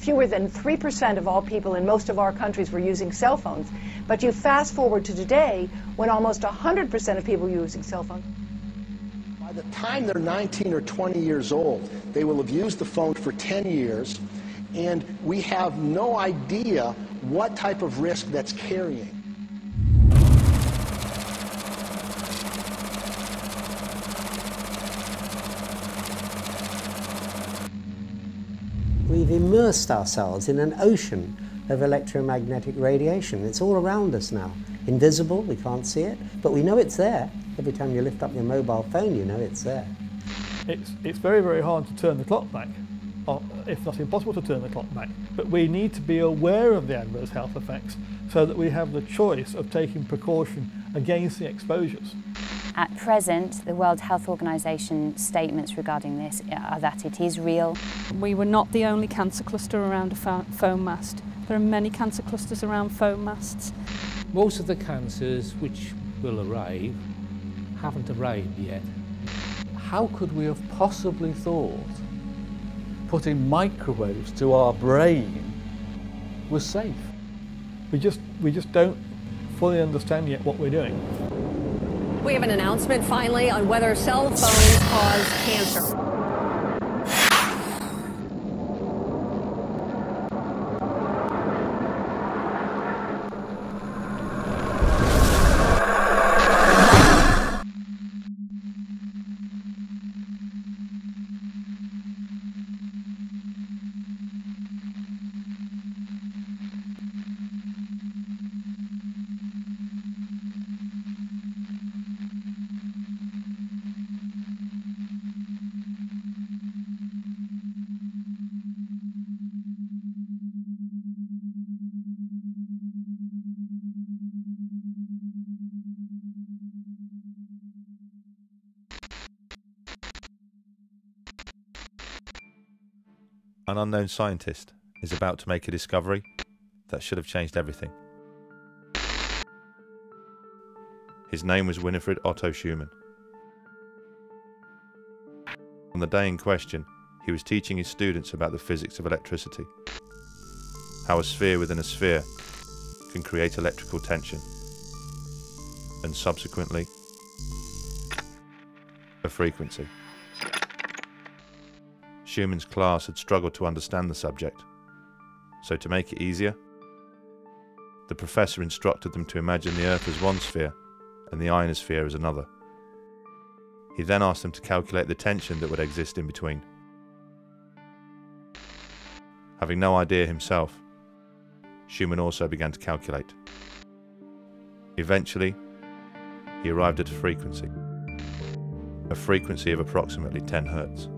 Fewer than 3% of all people in most of our countries were using cell phones. But you fast forward to today, when almost 100% of people are using cell phones. By the time they're 19 or 20 years old, they will have used the phone for 10 years, and we have no idea what type of risk that's carrying. We've immersed ourselves in an ocean of electromagnetic radiation. It's all around us now. Invisible, we can't see it, but we know it's there. Every time you lift up your mobile phone, you know it's there. It's very, very hard to turn the clock back, or if not impossible to turn the clock back. But we need to be aware of the adverse health effects so that we have the choice of taking precaution against the exposures. At present, the World Health Organization statements regarding this are that it is real. We were not the only cancer cluster around a foam mast. There are many cancer clusters around foam masts. Most of the cancers which will arrive haven't arrived yet. How could we have possibly thought putting microwaves to our brain was safe? We just don't fully understand yet what we're doing. We have an announcement, finally, on whether cell phones cause cancer. An unknown scientist is about to make a discovery that should have changed everything. His name was Winfried Otto Schumann. On the day in question, he was teaching his students about the physics of electricity, how a sphere within a sphere can create electrical tension, and subsequently, a frequency. Schumann's class had struggled to understand the subject, so to make it easier, the professor instructed them to imagine the Earth as one sphere and the ionosphere as another. He then asked them to calculate the tension that would exist in between. Having no idea himself, Schumann also began to calculate. Eventually, he arrived at a frequency of approximately 10 Hertz.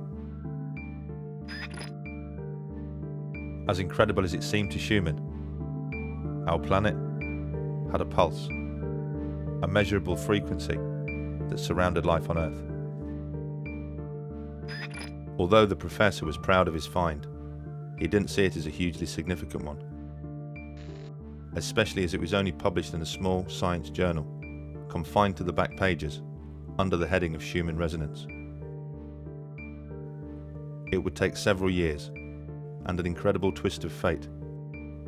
As incredible as it seemed to Schumann, our planet had a pulse, a measurable frequency that surrounded life on Earth. Although the professor was proud of his find, he didn't see it as a hugely significant one, especially as it was only published in a small science journal, confined to the back pages, under the heading of Schumann Resonance. It would take several years and an incredible twist of fate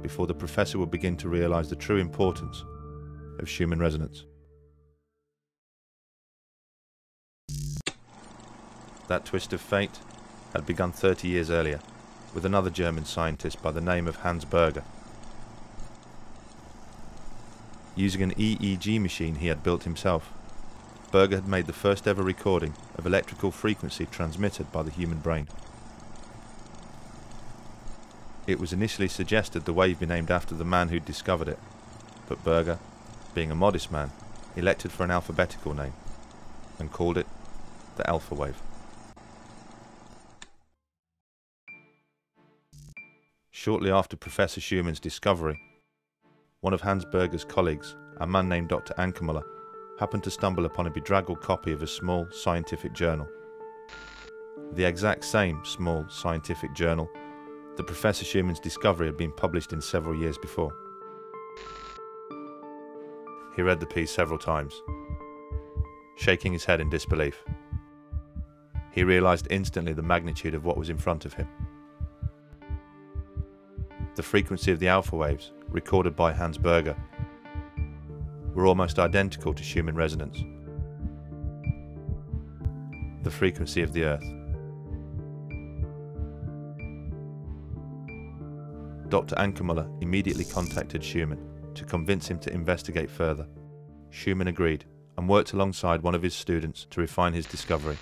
before the professor would begin to realize the true importance of Schumann resonance. That twist of fate had begun 30 years earlier with another German scientist by the name of Hans Berger. Using an EEG machine he had built himself, Berger had made the first ever recording of electrical frequency transmitted by the human brain. It was initially suggested the wave be named after the man who'd discovered it, but Berger, being a modest man, elected for an alphabetical name, and called it the alpha wave. Shortly after Professor Schumann's discovery, one of Hans Berger's colleagues, a man named Dr. Ankermuller, happened to stumble upon a bedraggled copy of a small scientific journal. The exact same small scientific journal that Professor Schumann's discovery had been published in several years before. He read the piece several times, shaking his head in disbelief. He realised instantly the magnitude of what was in front of him. The frequency of the alpha waves, recorded by Hans Berger, were almost identical to Schumann resonance, the frequency of the Earth. Dr. Ankermuller immediately contacted Schumann to convince him to investigate further. Schumann agreed and worked alongside one of his students to refine his discovery.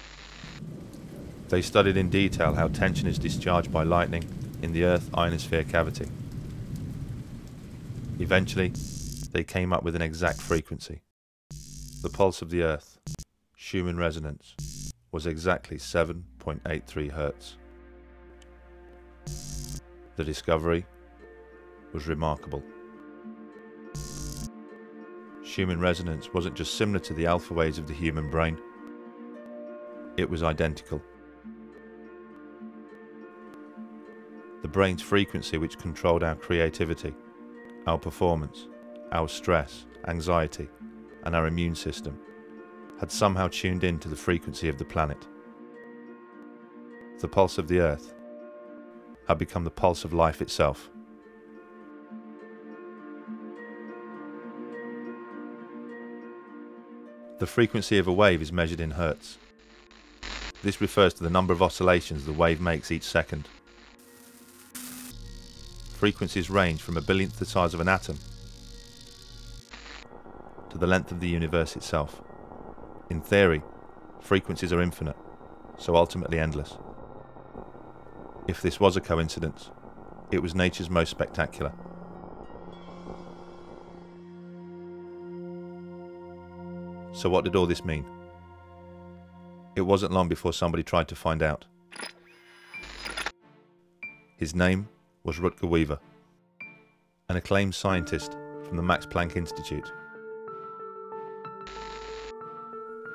They studied in detail how tension is discharged by lightning in the Earth ionosphere cavity. Eventually, they came up with an exact frequency. The pulse of the Earth, Schumann resonance, was exactly 7.83 Hz. The discovery was remarkable. Schumann resonance wasn't just similar to the alpha waves of the human brain, it was identical. The brain's frequency, which controlled our creativity, our performance, our stress, anxiety, and our immune system, had somehow tuned in to the frequency of the planet. The pulse of the Earth had become the pulse of life itself. The frequency of a wave is measured in hertz. This refers to the number of oscillations the wave makes each second. Frequencies range from a billionth the size of an atom to the length of the universe itself. In theory, frequencies are infinite, so ultimately endless. If this was a coincidence, it was nature's most spectacular. So what did all this mean? It wasn't long before somebody tried to find out. His name was Rütger Wever, an acclaimed scientist from the Max Planck Institute.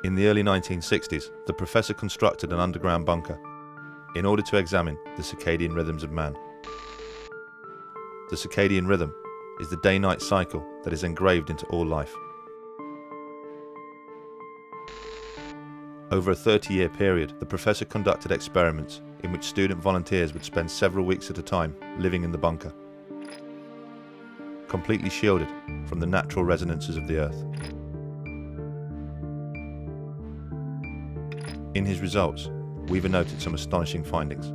In the early 1960s, the professor constructed an underground bunker in order to examine the circadian rhythms of man. The circadian rhythm is the day-night cycle that is engraved into all life. Over a 30-year period, the professor conducted experiments in which student volunteers would spend several weeks at a time living in the bunker, completely shielded from the natural resonances of the Earth. In his results, Weaver noted some astonishing findings.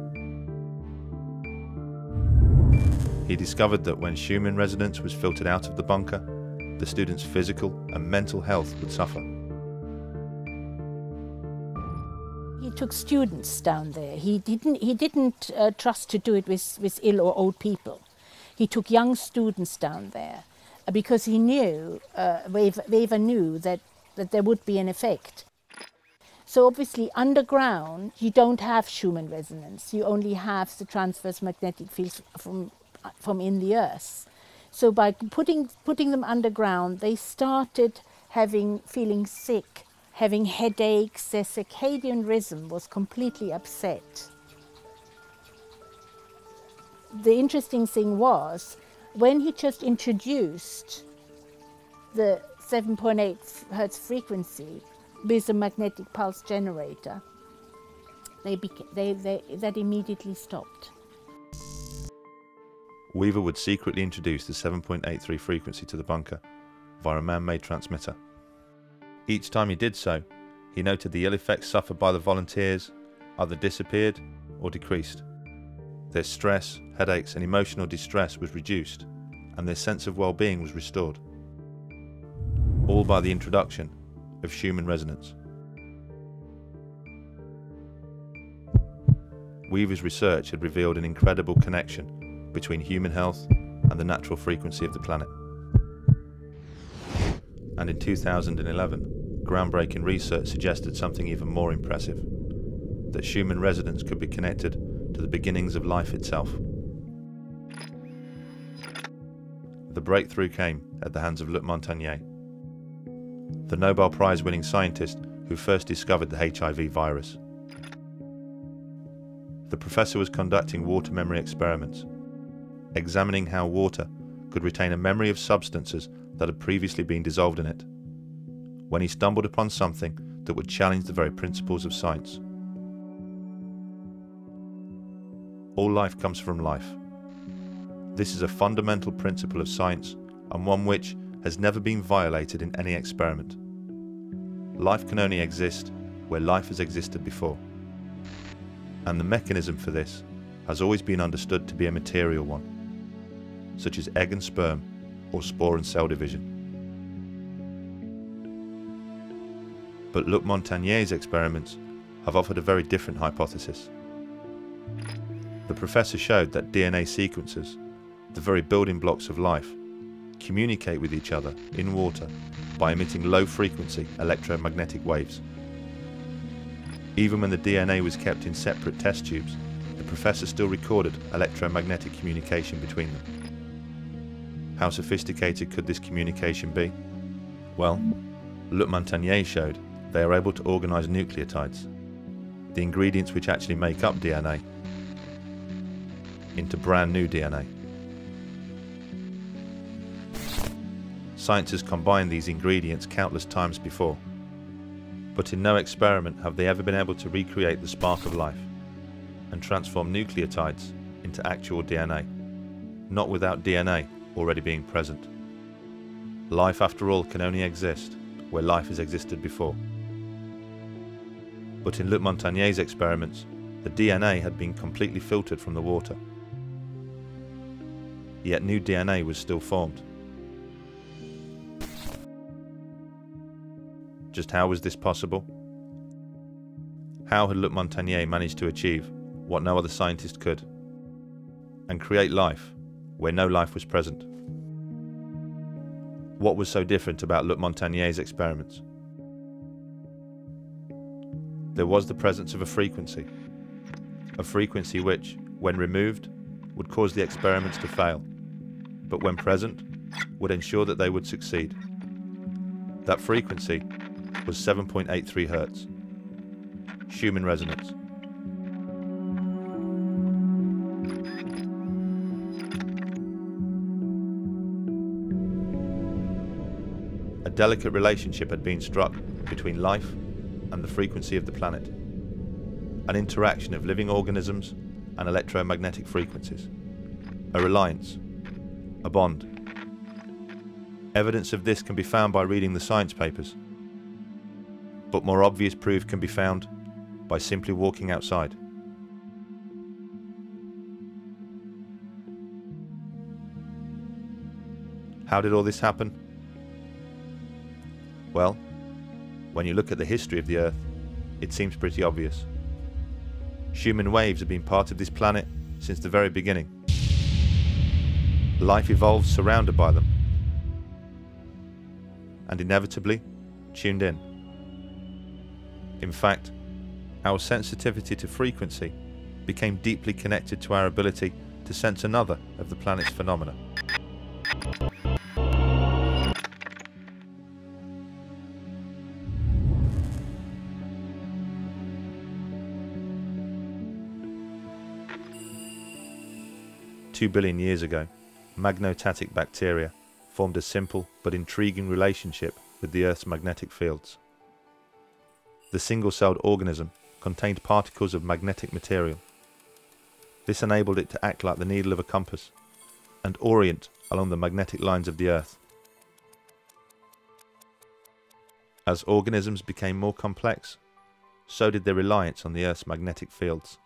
He discovered that when Schumann resonance was filtered out of the bunker, the students' physical and mental health would suffer. He took students down there. He didn't trust to do it with ill or old people. He took young students down there because he knew, Wever knew that there would be an effect. So obviously underground you don't have Schumann resonance, you only have the transverse magnetic fields from in the Earth. So by putting them underground, they started feeling sick, having headaches, their circadian rhythm was completely upset. The interesting thing was, when he just introduced the 7.8 Hz frequency with a magnetic pulse generator, that immediately stopped. Weaver would secretly introduce the 7.83 frequency to the bunker via a man-made transmitter. Each time he did so, he noted the ill effects suffered by the volunteers either disappeared or decreased. Their stress, headaches and emotional distress was reduced, and their sense of well-being was restored, all by the introduction of Schumann resonance. Weaver's research had revealed an incredible connection between human health and the natural frequency of the planet. And in 2011, groundbreaking research suggested something even more impressive, that Schumann resonance could be connected to the beginnings of life itself. The breakthrough came at the hands of Luc Montagnier, the Nobel Prize winning scientist who first discovered the HIV virus. The professor was conducting water memory experiments, examining how water could retain a memory of substances that had previously been dissolved in it, when he stumbled upon something that would challenge the very principles of science. All life comes from life. This is a fundamental principle of science, and one which has never been violated in any experiment. Life can only exist where life has existed before. And the mechanism for this has always been understood to be a material one, such as egg and sperm or spore and cell division. But Luc Montagnier's experiments have offered a very different hypothesis. The professor showed that DNA sequences, the very building blocks of life, communicate with each other in water by emitting low-frequency electromagnetic waves. Even when the DNA was kept in separate test tubes, the professor still recorded electromagnetic communication between them. How sophisticated could this communication be? Well, Luc Montagnier showed they are able to organise nucleotides, the ingredients which actually make up DNA, into brand new DNA. Science has combined these ingredients countless times before, but in no experiment have they ever been able to recreate the spark of life and transform nucleotides into actual DNA, not without DNA already being present. Life, after all, can only exist where life has existed before. But in Luc Montagnier's experiments, the DNA had been completely filtered from the water. Yet new DNA was still formed. Just how was this possible? How had Luc Montagnier managed to achieve what no other scientist could, and create life where no life was present? What was so different about Luc Montagnier's experiments? There was the presence of a frequency which, when removed, would cause the experiments to fail, but when present, would ensure that they would succeed. That frequency was 7.83 Hz, Schumann resonance. A delicate relationship had been struck between life and the frequency of the planet, an interaction of living organisms and electromagnetic frequencies, a reliance, a bond. Evidence of this can be found by reading the science papers, but more obvious proof can be found by simply walking outside. How did all this happen? Well, when you look at the history of the Earth, it seems pretty obvious. Schumann waves have been part of this planet since the very beginning. Life evolved surrounded by them, and inevitably tuned in. In fact, our sensitivity to frequency became deeply connected to our ability to sense another of the planet's phenomena. Two 2 billion years ago, magnotatic bacteria formed a simple but intriguing relationship with the Earth's magnetic fields. The single-celled organism contained particles of magnetic material. This enabled it to act like the needle of a compass and orient along the magnetic lines of the Earth. As organisms became more complex, so did their reliance on the Earth's magnetic fields.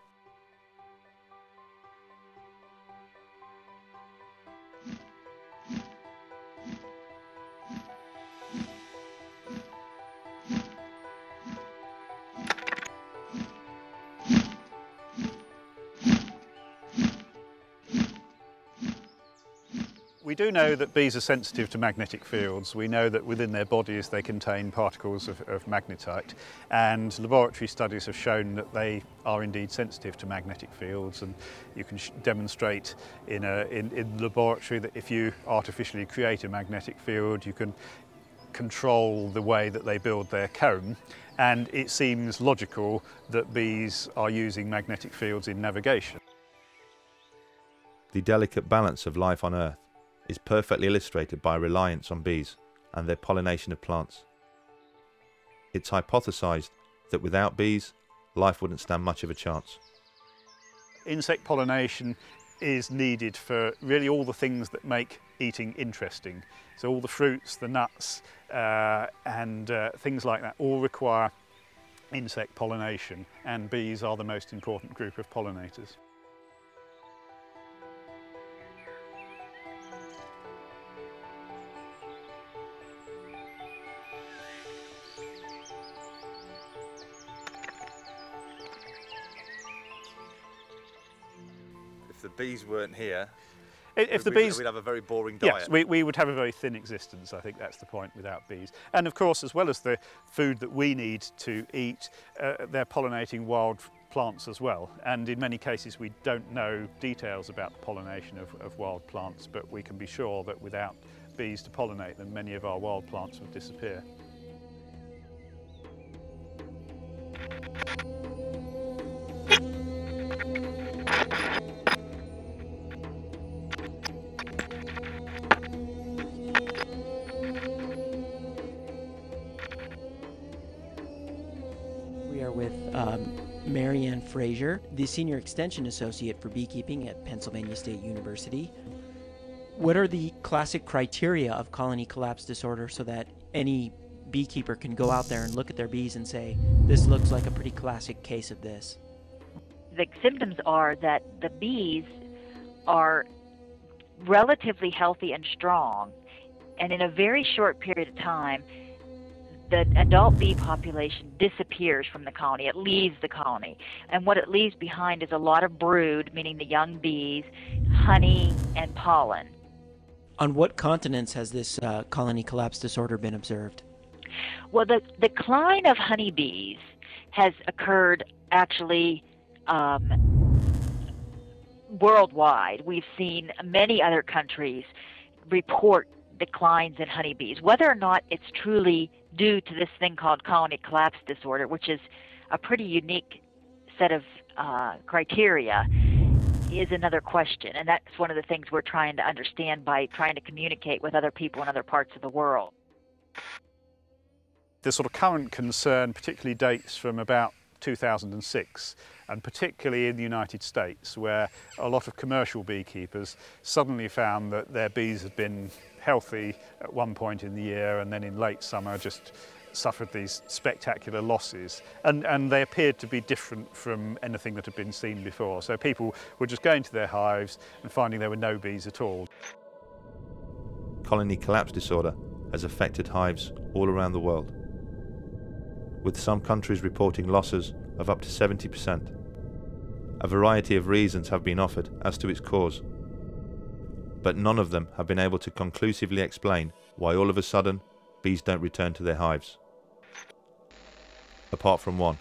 We do know that bees are sensitive to magnetic fields. We know that within their bodies they contain particles of magnetite, and laboratory studies have shown that they are indeed sensitive to magnetic fields, and you can demonstrate in laboratory that if you artificially create a magnetic field, you can control the way that they build their comb. And it seems logical that bees are using magnetic fields in navigation. The delicate balance of life on Earth is perfectly illustrated by reliance on bees and their pollination of plants. It's hypothesized that without bees, life wouldn't stand much of a chance. Insect pollination is needed for really all the things that make eating interesting. So all the fruits, the nuts, and things like that all require insect pollination, and bees are the most important group of pollinators. If the bees weren't here, we'd have a very boring diet. Yes, we would have a very thin existence. I think that's the point without bees. And of course, as well as the food that we need to eat, they're pollinating wild plants as well. And in many cases, we don't know details about the pollination of wild plants, but we can be sure that without bees to pollinate them, many of our wild plants would disappear. Frazier, the Senior Extension Associate for Beekeeping at Pennsylvania State University. What are the classic criteria of colony collapse disorder so that any beekeeper can go out there and look at their bees and say, this looks like a pretty classic case of this? The symptoms are that the bees are relatively healthy and strong, and in a very short period of time, the adult bee population disappears from the colony. It leaves the colony. And what it leaves behind is a lot of brood, meaning the young bees, honey, and pollen. On what continents has this colony collapse disorder been observed? Well, the decline of honeybees has occurred actually worldwide. We've seen many other countries report declines in honeybees. Whether or not it's truly due to this thing called colony collapse disorder, which is a pretty unique set of criteria, is another question. And that's one of the things we're trying to understand by trying to communicate with other people in other parts of the world. The sort of current concern particularly dates from about 2006, and particularly in the United States, where a lot of commercial beekeepers suddenly found that their bees had been healthy at one point in the year and then in late summer just suffered these spectacular losses, and they appeared to be different from anything that had been seen before. So people were just going to their hives and finding there were no bees at all. Colony collapse disorder has affected hives all around the world, with some countries reporting losses of up to 70%. A variety of reasons have been offered as to its cause, but none of them have been able to conclusively explain why all of a sudden bees don't return to their hives. Apart from one,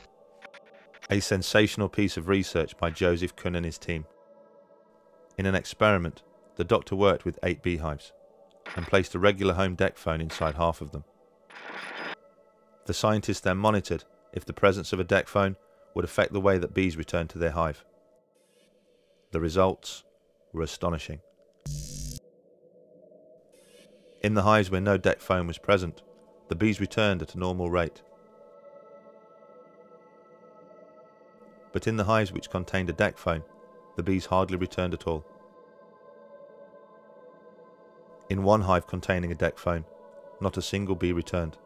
a sensational piece of research by Joseph Kuhn and his team. In an experiment, the doctor worked with 8 beehives and placed a regular home DECT phone inside half of them. The scientists then monitored if the presence of a DECT phone would affect the way that bees return to their hive. The results were astonishing. In the hives where no DECT phone was present, the bees returned at a normal rate. But in the hives which contained a DECT phone, the bees hardly returned at all. In one hive containing a DECT phone, not a single bee returned.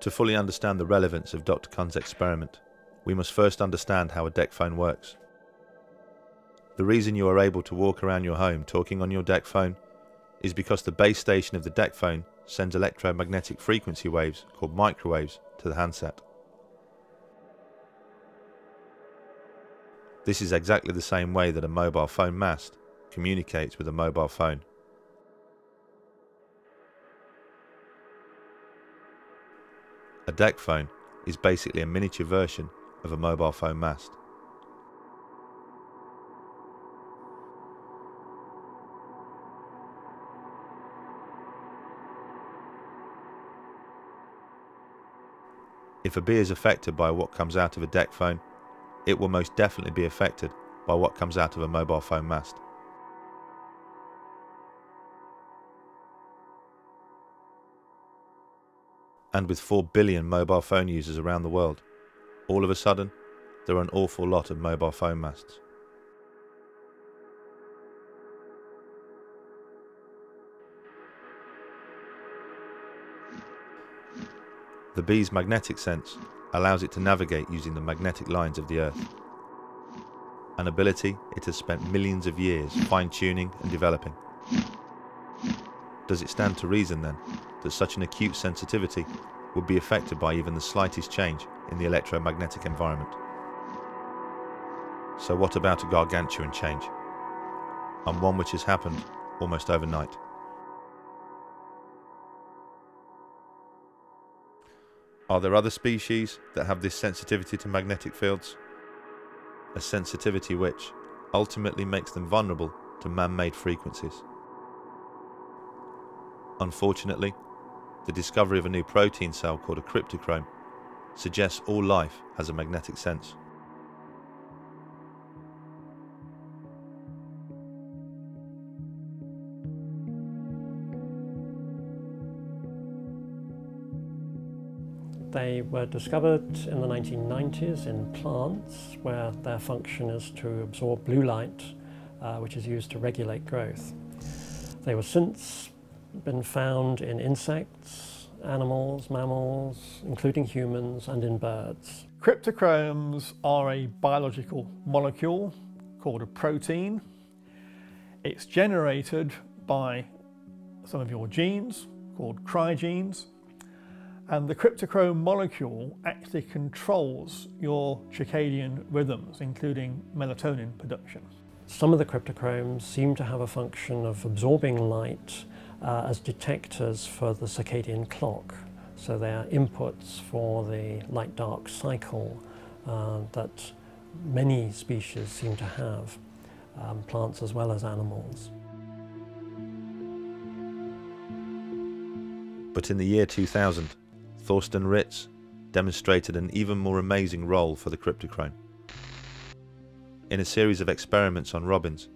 To fully understand the relevance of Dr. Kuhn's experiment, we must first understand how a DECT phone works. The reason you are able to walk around your home talking on your DECT phone is because the base station of the DECT phone sends electromagnetic frequency waves, called microwaves, to the handset. This is exactly the same way that a mobile phone mast communicates with a mobile phone. A DECT phone is basically a miniature version of a mobile phone mast. If a bee is affected by what comes out of a DECT phone, it will most definitely be affected by what comes out of a mobile phone mast. And with 4 billion mobile phone users around the world, all of a sudden, there are an awful lot of mobile phone masts. The bee's magnetic sense allows it to navigate using the magnetic lines of the Earth, an ability it has spent millions of years fine-tuning and developing. Does it stand to reason, then, that such an acute sensitivity would be affected by even the slightest change in the electromagnetic environment? So what about a gargantuan change, and one which has happened almost overnight? Are there other species that have this sensitivity to magnetic fields? A sensitivity which ultimately makes them vulnerable to man-made frequencies. Unfortunately, the discovery of a new protein cell called a cryptochrome suggests all life has a magnetic sense. They were discovered in the 1990s in plants where their function is to absorb blue light, which is used to regulate growth. They were since been found in insects, animals, mammals, including humans, and in birds. Cryptochromes are a biological molecule called a protein. It's generated by some of your genes called cryogenes. And the cryptochrome molecule actually controls your circadian rhythms, including melatonin production. Some of the cryptochromes seem to have a function of absorbing light as detectors for the circadian clock. So they are inputs for the light-dark cycle that many species seem to have, plants as well as animals. But in the year 2000, Thorsten Ritz demonstrated an even more amazing role for the cryptochrome. In a series of experiments on robins,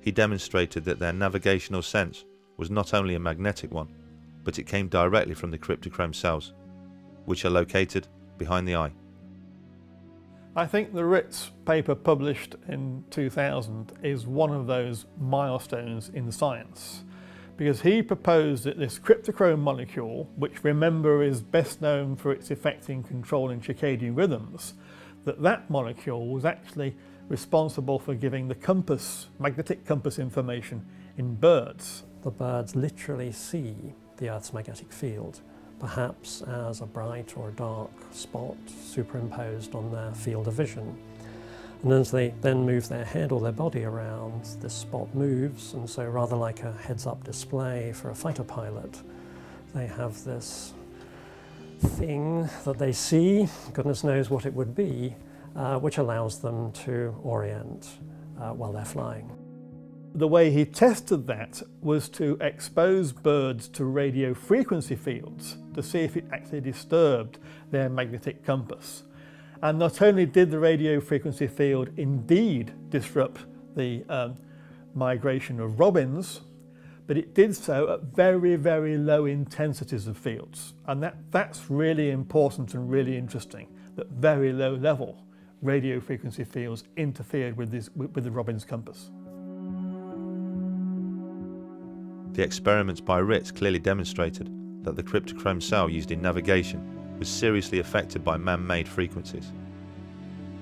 he demonstrated that their navigational sense was not only a magnetic one, but it came directly from the cryptochrome cells, which are located behind the eye. I think the Ritz paper published in 2000 is one of those milestones in science, because he proposed that this cryptochrome molecule, which remember is best known for its effect in controlling circadian rhythms, that molecule was actually responsible for giving the compass, magnetic compass information in birds. The birds literally see the Earth's magnetic field, perhaps as a bright or a dark spot superimposed on their field of vision. And as they then move their head or their body around, this spot moves, and so rather like a heads-up display for a fighter pilot, they have this thing that they see, goodness knows what it would be, which allows them to orient while they're flying. The way he tested that was to expose birds to radio frequency fields to see if it actually disturbed their magnetic compass. And not only did the radio frequency field indeed disrupt the migration of robins, but it did so at very, very low intensities of fields. And that's really important and really interesting, that very low level radio frequency fields interfered with the robin's compass. The experiments by Ritz clearly demonstrated that the cryptochrome cell used in navigation was seriously affected by man-made frequencies,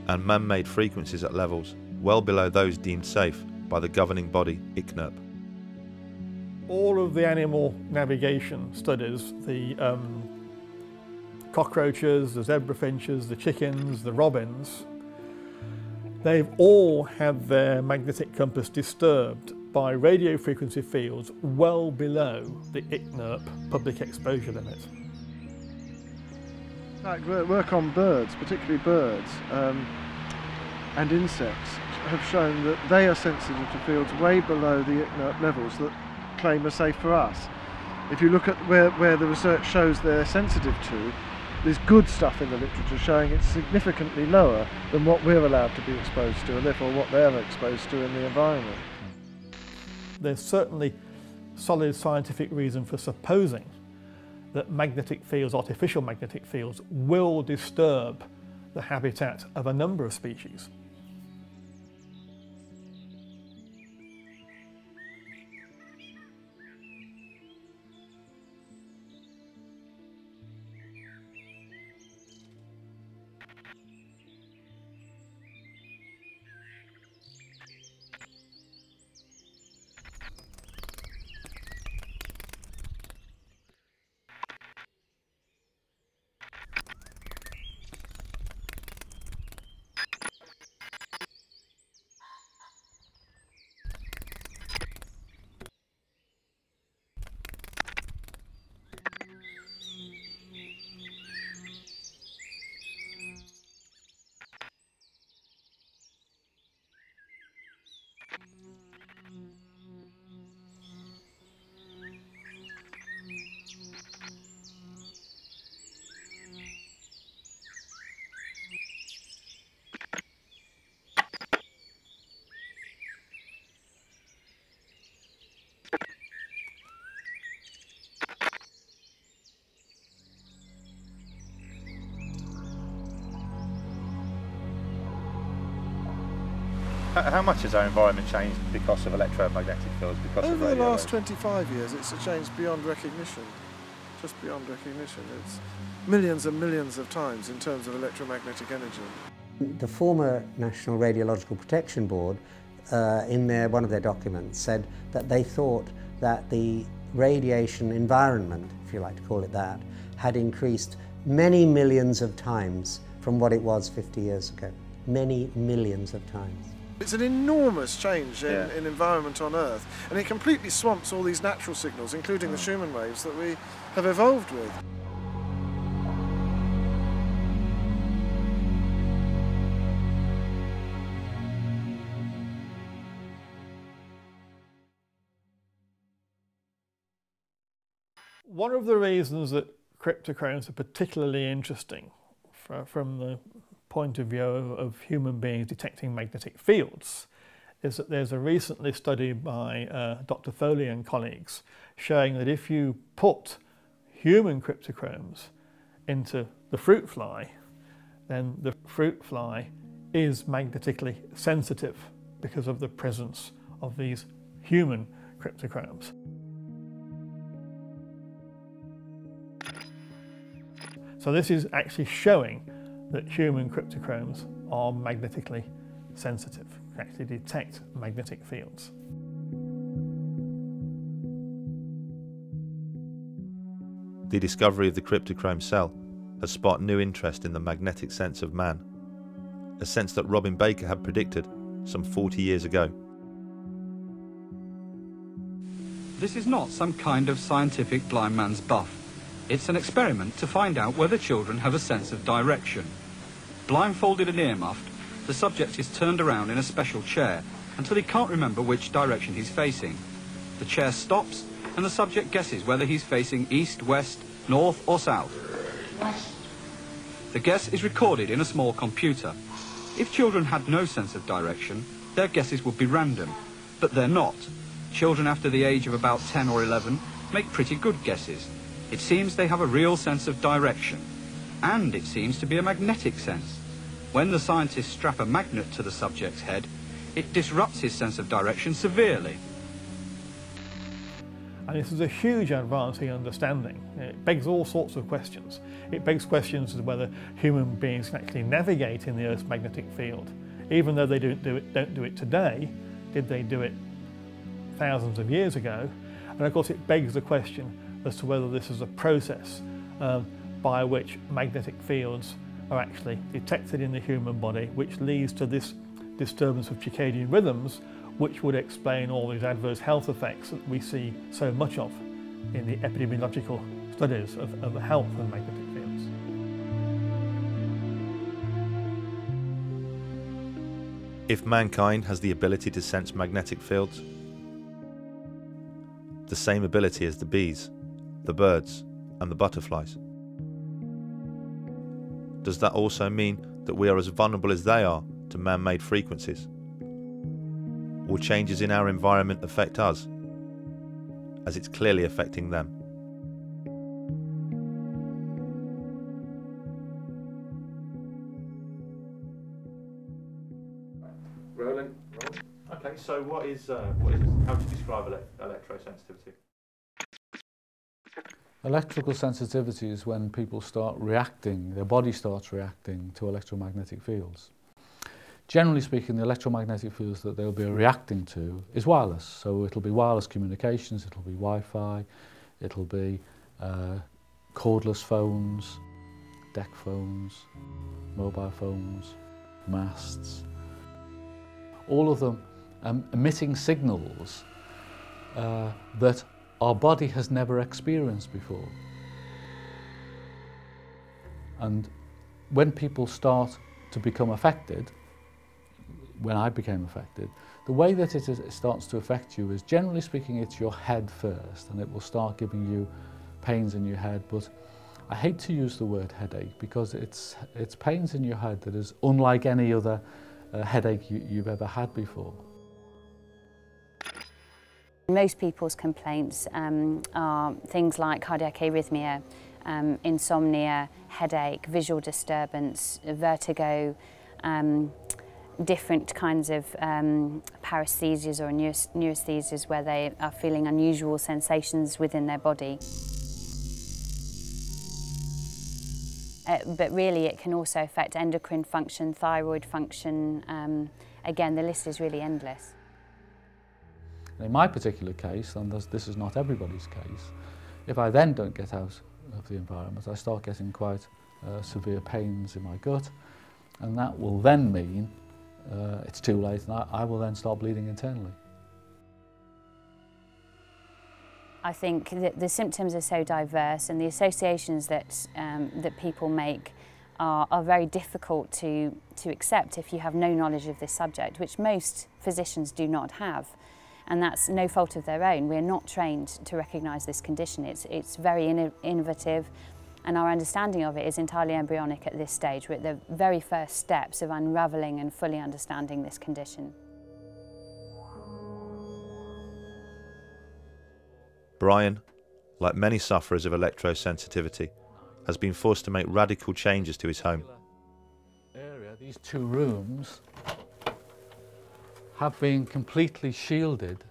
and man-made frequencies at levels well below those deemed safe by the governing body ICNIRP. All of the animal navigation studies, the cockroaches, the zebra finches, the chickens, the robins, they've all had their magnetic compass disturbed by radiofrequency fields well below the ICNIRP public exposure limit. Like work on birds, particularly birds and insects, have shown that they are sensitive to fields way below the ICNIRP levels that claim are safe for us. If you look at where the research shows they're sensitive to, there's good stuff in the literature showing it's significantly lower than what we're allowed to be exposed to, and therefore what they're exposed to in the environment. There's certainly solid scientific reason for supposing that magnetic fields, artificial magnetic fields, will disturb the habitat of a number of species. How much has our environment changed because of electromagnetic fields, because of radio waves? Over the last 25 years, it's changed beyond recognition, just beyond recognition. It's millions and millions of times in terms of electromagnetic energy. The former National Radiological Protection Board, in one of their documents, said that they thought that the radiation environment, if you like to call it that, had increased many millions of times from what it was 50 years ago. Many millions of times. It's an enormous change in environment on Earth, and it completely swamps all these natural signals, including the Schumann waves that we have evolved with. One of the reasons that cryptochromes are particularly interesting from the point of view of human beings detecting magnetic fields is that there's a recently study by Dr. Foley and colleagues showing that if you put human cryptochromes into the fruit fly, then the fruit fly is magnetically sensitive because of the presence of these human cryptochromes. So this is actually showing that human cryptochromes are magnetically sensitive, can actually detect magnetic fields. The discovery of the cryptochrome cell has sparked new interest in the magnetic sense of man, a sense that Robin Baker had predicted some 40 years ago. This is not some kind of scientific blind man's buff. It's an experiment to find out whether children have a sense of direction. Blindfolded and earmuffed, the subject is turned around in a special chair until he can't remember which direction he's facing. The chair stops and the subject guesses whether he's facing east, west, north or south. The guess is recorded in a small computer. If children had no sense of direction, their guesses would be random, but they're not. Children after the age of about 10 or 11 make pretty good guesses. It seems they have a real sense of direction, and it seems to be a magnetic sense. When the scientists strap a magnet to the subject's head, it disrupts his sense of direction severely. And this is a huge advance in understanding. It begs all sorts of questions. It begs questions as to whether human beings can actually navigate in the Earth's magnetic field. Even though they don't do it today, did they do it thousands of years ago? And of course it begs the question as to whether this is a process by which magnetic fields are actually detected in the human body, which leads to this disturbance of circadian rhythms, which would explain all these adverse health effects that we see so much of in the epidemiological studies of the health of magnetic fields. If mankind has the ability to sense magnetic fields, the same ability as the bees, the birds, and the butterflies, does that also mean that we are as vulnerable as they are to man-made frequencies? Will changes in our environment affect us, as it's clearly affecting them? Rolling. Okay, so what is how would you describe electrosensitivity? Electrical sensitivity is when people start reacting, their body starts reacting to electromagnetic fields. Generally speaking, the electromagnetic fields that they'll be reacting to is wireless. So it'll be wireless communications, it'll be Wi-Fi, it'll be cordless phones, deck phones, mobile phones, masts. All of them emitting signals that our body has never experienced before. And when people start to become affected, when I became affected, the way that it starts to affect you is, generally speaking, it's your head first, and it will start giving you pains in your head. But I hate to use the word headache, because it's pains in your head that is unlike any other headache you've ever had before. Most people's complaints are things like cardiac arrhythmia, insomnia, headache, visual disturbance, vertigo, different kinds of paresthesias or neurasthesias where they are feeling unusual sensations within their body. But really it can also affect endocrine function, thyroid function. Again, the list is really endless. In my particular case, and this is not everybody's case, if I then don't get out of the environment, I start getting quite severe pains in my gut, and that will then mean it's too late, and I will then start bleeding internally. I think that the symptoms are so diverse, and the associations that, that people make are very difficult to accept if you have no knowledge of this subject, which most physicians do not have. And that's no fault of their own. We're not trained to recognise this condition. It's very innovative, and our understanding of it is entirely embryonic at this stage. We're at the very first steps of unravelling and fully understanding this condition. Brian, like many sufferers of electrosensitivity, has been forced to make radical changes to his home. These two rooms have been completely shielded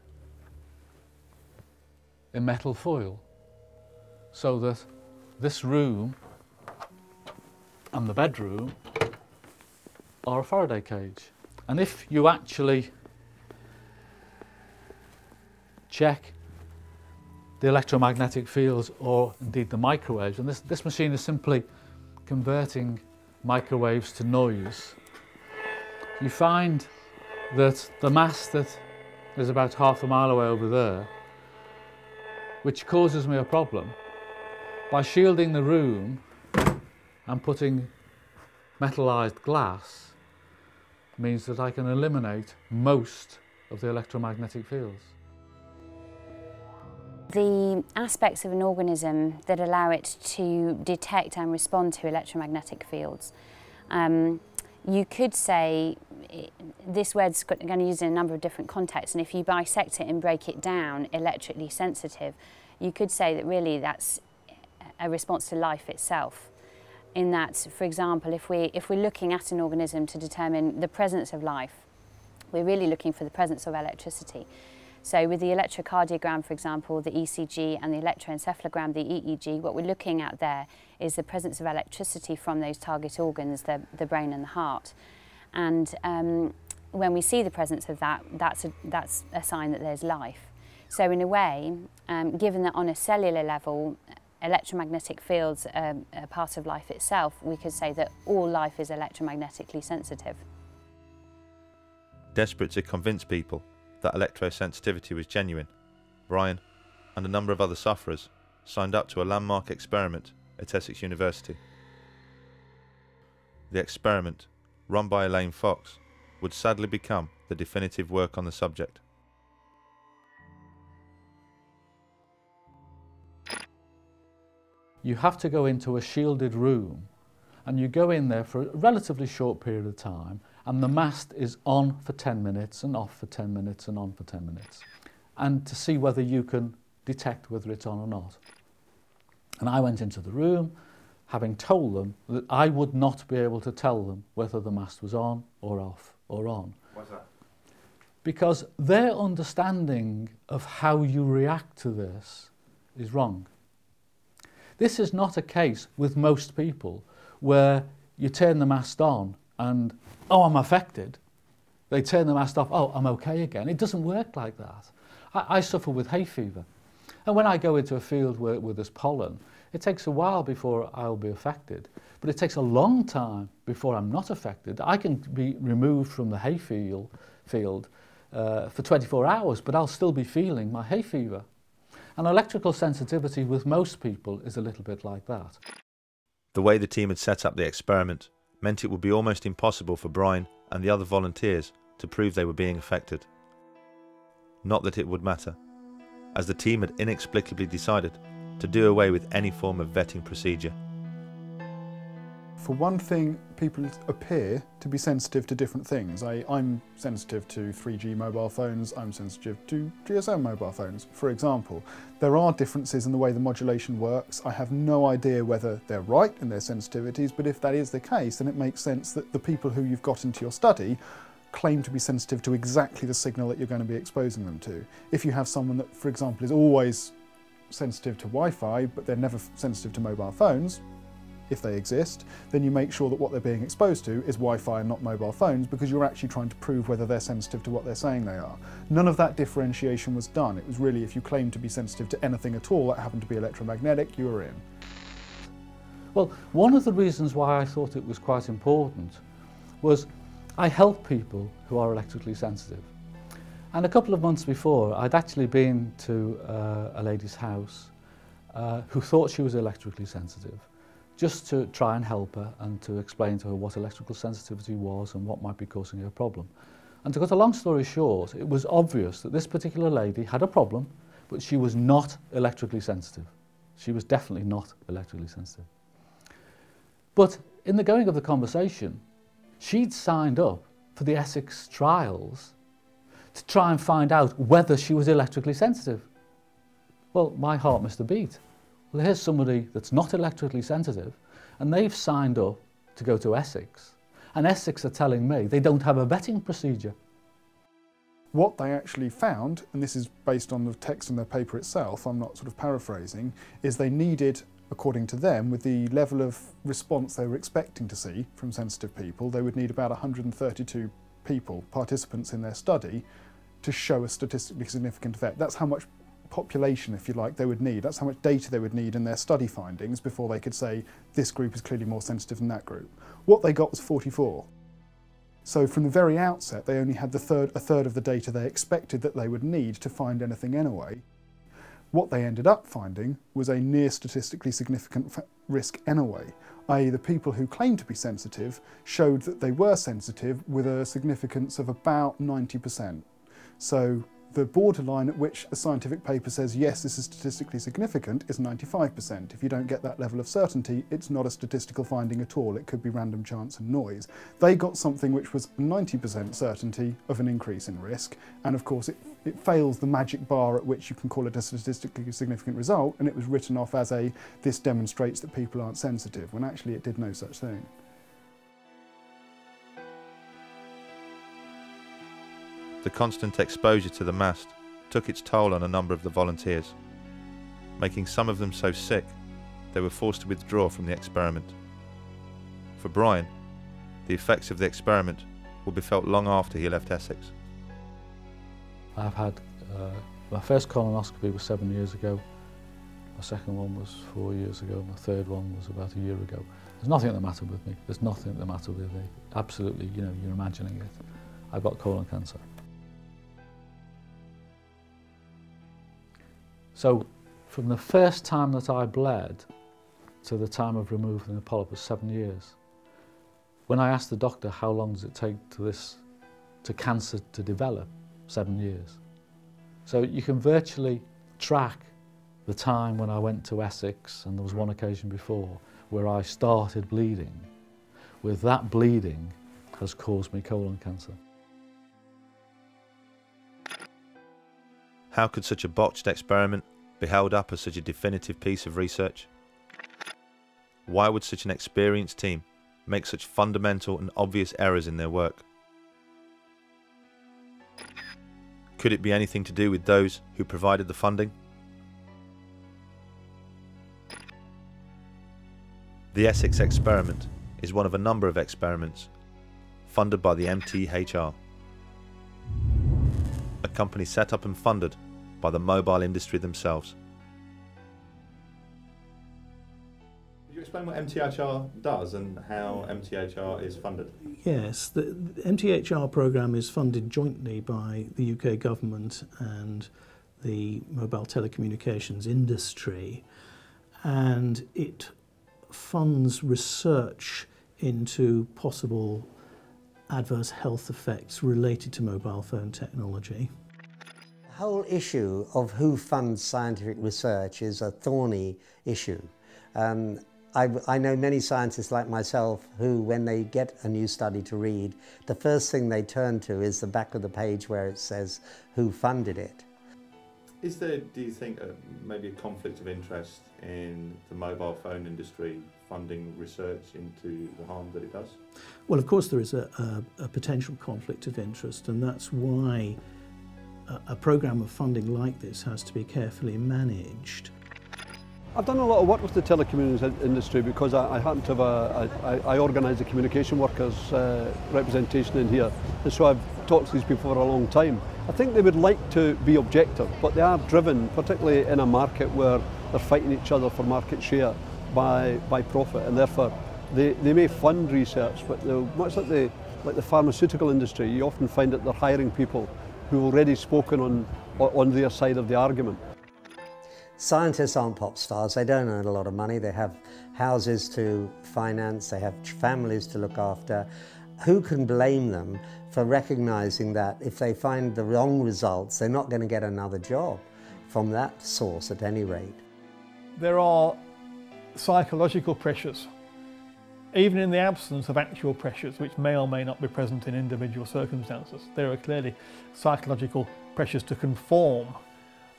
in metal foil, so that this room and the bedroom are a Faraday cage. And if you actually check the electromagnetic fields, or indeed the microwaves, and this machine is simply converting microwaves to noise, you find that the mast that is about half a mile away over there, which causes me a problem, by shielding the room and putting metallized glass, means that I can eliminate most of the electromagnetic fields. The aspects of an organism that allow it to detect and respond to electromagnetic fields. You could say, this word's going to use in a number of different contexts, and if you bisect it and break it down, electrically sensitive, you could say that really that's a response to life itself. In that, for example, if we're looking at an organism to determine the presence of life, we're really looking for the presence of electricity. So with the electrocardiogram, for example, the ECG, and the electroencephalogram, the EEG, what we're looking at there is the presence of electricity from those target organs, the brain and the heart. And when we see the presence of that, that's a sign that there's life. So in a way, given that on a cellular level, electromagnetic fields are part of life itself, we could say that all life is electromagnetically sensitive. Desperate to convince people that electrosensitivity was genuine, Brian and a number of other sufferers signed up to a landmark experiment at Essex University. The experiment, run by Elaine Fox, would sadly become the definitive work on the subject. You have to go into a shielded room, and you go in there for a relatively short period of time, and the mast is on for 10 minutes and off for 10 minutes and on for 10 minutes, and to see whether you can detect whether it's on or not. And I went into the room having told them that I would not be able to tell them whether the mast was on or off or on. Why's that? Because their understanding of how you react to this is wrong. This is not a case with most people where you turn the mast on and, oh, I'm affected. They turn the mast off, oh, I'm okay again. It doesn't work like that. I suffer with hay fever. And when I go into a field where there's pollen, it takes a while before I'll be affected. But it takes a long time before I'm not affected. I can be removed from the hay field for 24 hours, but I'll still be feeling my hay fever. And electrical sensitivity with most people is a little bit like that. The way the team had set up the experiment meant it would be almost impossible for Brian and the other volunteers to prove they were being affected. Not that it would matter, as the team had inexplicably decided to do away with any form of vetting procedure. For one thing, people appear to be sensitive to different things. I'm sensitive to 3G mobile phones, I'm sensitive to GSM mobile phones, for example. There are differences in the way the modulation works. I have no idea whether they're right in their sensitivities, but if that is the case, then it makes sense that the people who you've got into your study claim to be sensitive to exactly the signal that you're going to be exposing them to. If you have someone that, for example, is always sensitive to Wi-Fi, but they're never sensitive to mobile phones, if they exist, then you make sure that what they're being exposed to is Wi-Fi and not mobile phones, because you're actually trying to prove whether they're sensitive to what they're saying they are. None of that differentiation was done. It was really, if you claimed to be sensitive to anything at all that happened to be electromagnetic, you were in. Well, one of the reasons why I thought it was quite important was I help people who are electrically sensitive. And a couple of months before, I'd actually been to a lady's house who thought she was electrically sensitive, just to try and help her and to explain to her what electrical sensitivity was and what might be causing her problem. And to cut a long story short, it was obvious that this particular lady had a problem, but she was not electrically sensitive. She was definitely not electrically sensitive. But in the going of the conversation, she'd signed up for the Essex trials to try and find out whether she was electrically sensitive. Well, my heart missed a beat. Well, here's somebody that's not electrically sensitive, and they've signed up to go to Essex, and Essex are telling me they don't have a vetting procedure. What they actually found, and this is based on the text in their paper itself, I'm not sort of paraphrasing, is they needed, according to them, with the level of response they were expecting to see from sensitive people, they would need about 132 people, participants in their study, to show a statistically significant effect. That's how much population, if you like, they would need. That's how much data they would need in their study findings before they could say this group is clearly more sensitive than that group. What they got was 44. So from the very outset, they only had a third of the data they expected that they would need to find anything anyway. What they ended up finding was a near statistically significant risk anyway, i.e. the people who claimed to be sensitive showed that they were sensitive with a significance of about 90%. So the borderline at which a scientific paper says, yes, this is statistically significant, is 95%. If you don't get that level of certainty, it's not a statistical finding at all. It could be random chance and noise. They got something which was 90% certainty of an increase in risk. And of course, it fails the magic bar at which you can call it a statistically significant result. And it was written off as a, this demonstrates that people aren't sensitive, when actually it did no such thing. The constant exposure to the mast took its toll on a number of the volunteers, making some of them so sick they were forced to withdraw from the experiment. For Brian, the effects of the experiment will be felt long after he left Essex. I've had my first colonoscopy was 7 years ago, my second one was 4 years ago, my third one was about a year ago. There's nothing the matter with me, there's nothing the matter with me. Absolutely, you know, you're imagining it. I've got colon cancer. So from the first time that I bled to the time of removing the polyp was 7 years. When I asked the doctor how long does it take to cancer to develop, 7 years. So you can virtually track the time when I went to Essex, and there was one occasion before where I started bleeding, with that bleeding has caused me colon cancer. How could such a botched experiment be held up as such a definitive piece of research? Why would such an experienced team make such fundamental and obvious errors in their work? Could it be anything to do with those who provided the funding? The Essex experiment is one of a number of experiments funded by the MTHR, a company set up and funded by the mobile industry themselves. Could you explain what MTHR does and how MTHR is funded? Yes, the MTHR programme is funded jointly by the UK government and the mobile telecommunications industry, and it funds research into possible adverse health effects related to mobile phone technology. The whole issue of who funds scientific research is a thorny issue. I know many scientists like myself who, when they get a new study to read, the first thing they turn to is the back of the page where it says who funded it. Is there, do you think, maybe a conflict of interest in the mobile phone industry funding research into the harm that it does? Well, of course there is a potential conflict of interest, and that's why a programme of funding like this has to be carefully managed. I've done a lot of work with the telecommunications industry because I happen to have I organise the communication workers representation in here, and so I've talked to these people for a long time. I think they would like to be objective, but they are driven, particularly in a market where they're fighting each other for market share, by profit, and therefore they may fund research, but much like the pharmaceutical industry, you often find that they're hiring people who've already spoken on their side of the argument. Scientists aren't pop stars, they don't earn a lot of money, they have houses to finance, they have families to look after. Who can blame them for recognising that if they find the wrong results, they're not going to get another job from that source at any rate? There are psychological pressures, even in the absence of actual pressures, which may or may not be present in individual circumstances. There are clearly psychological pressures to conform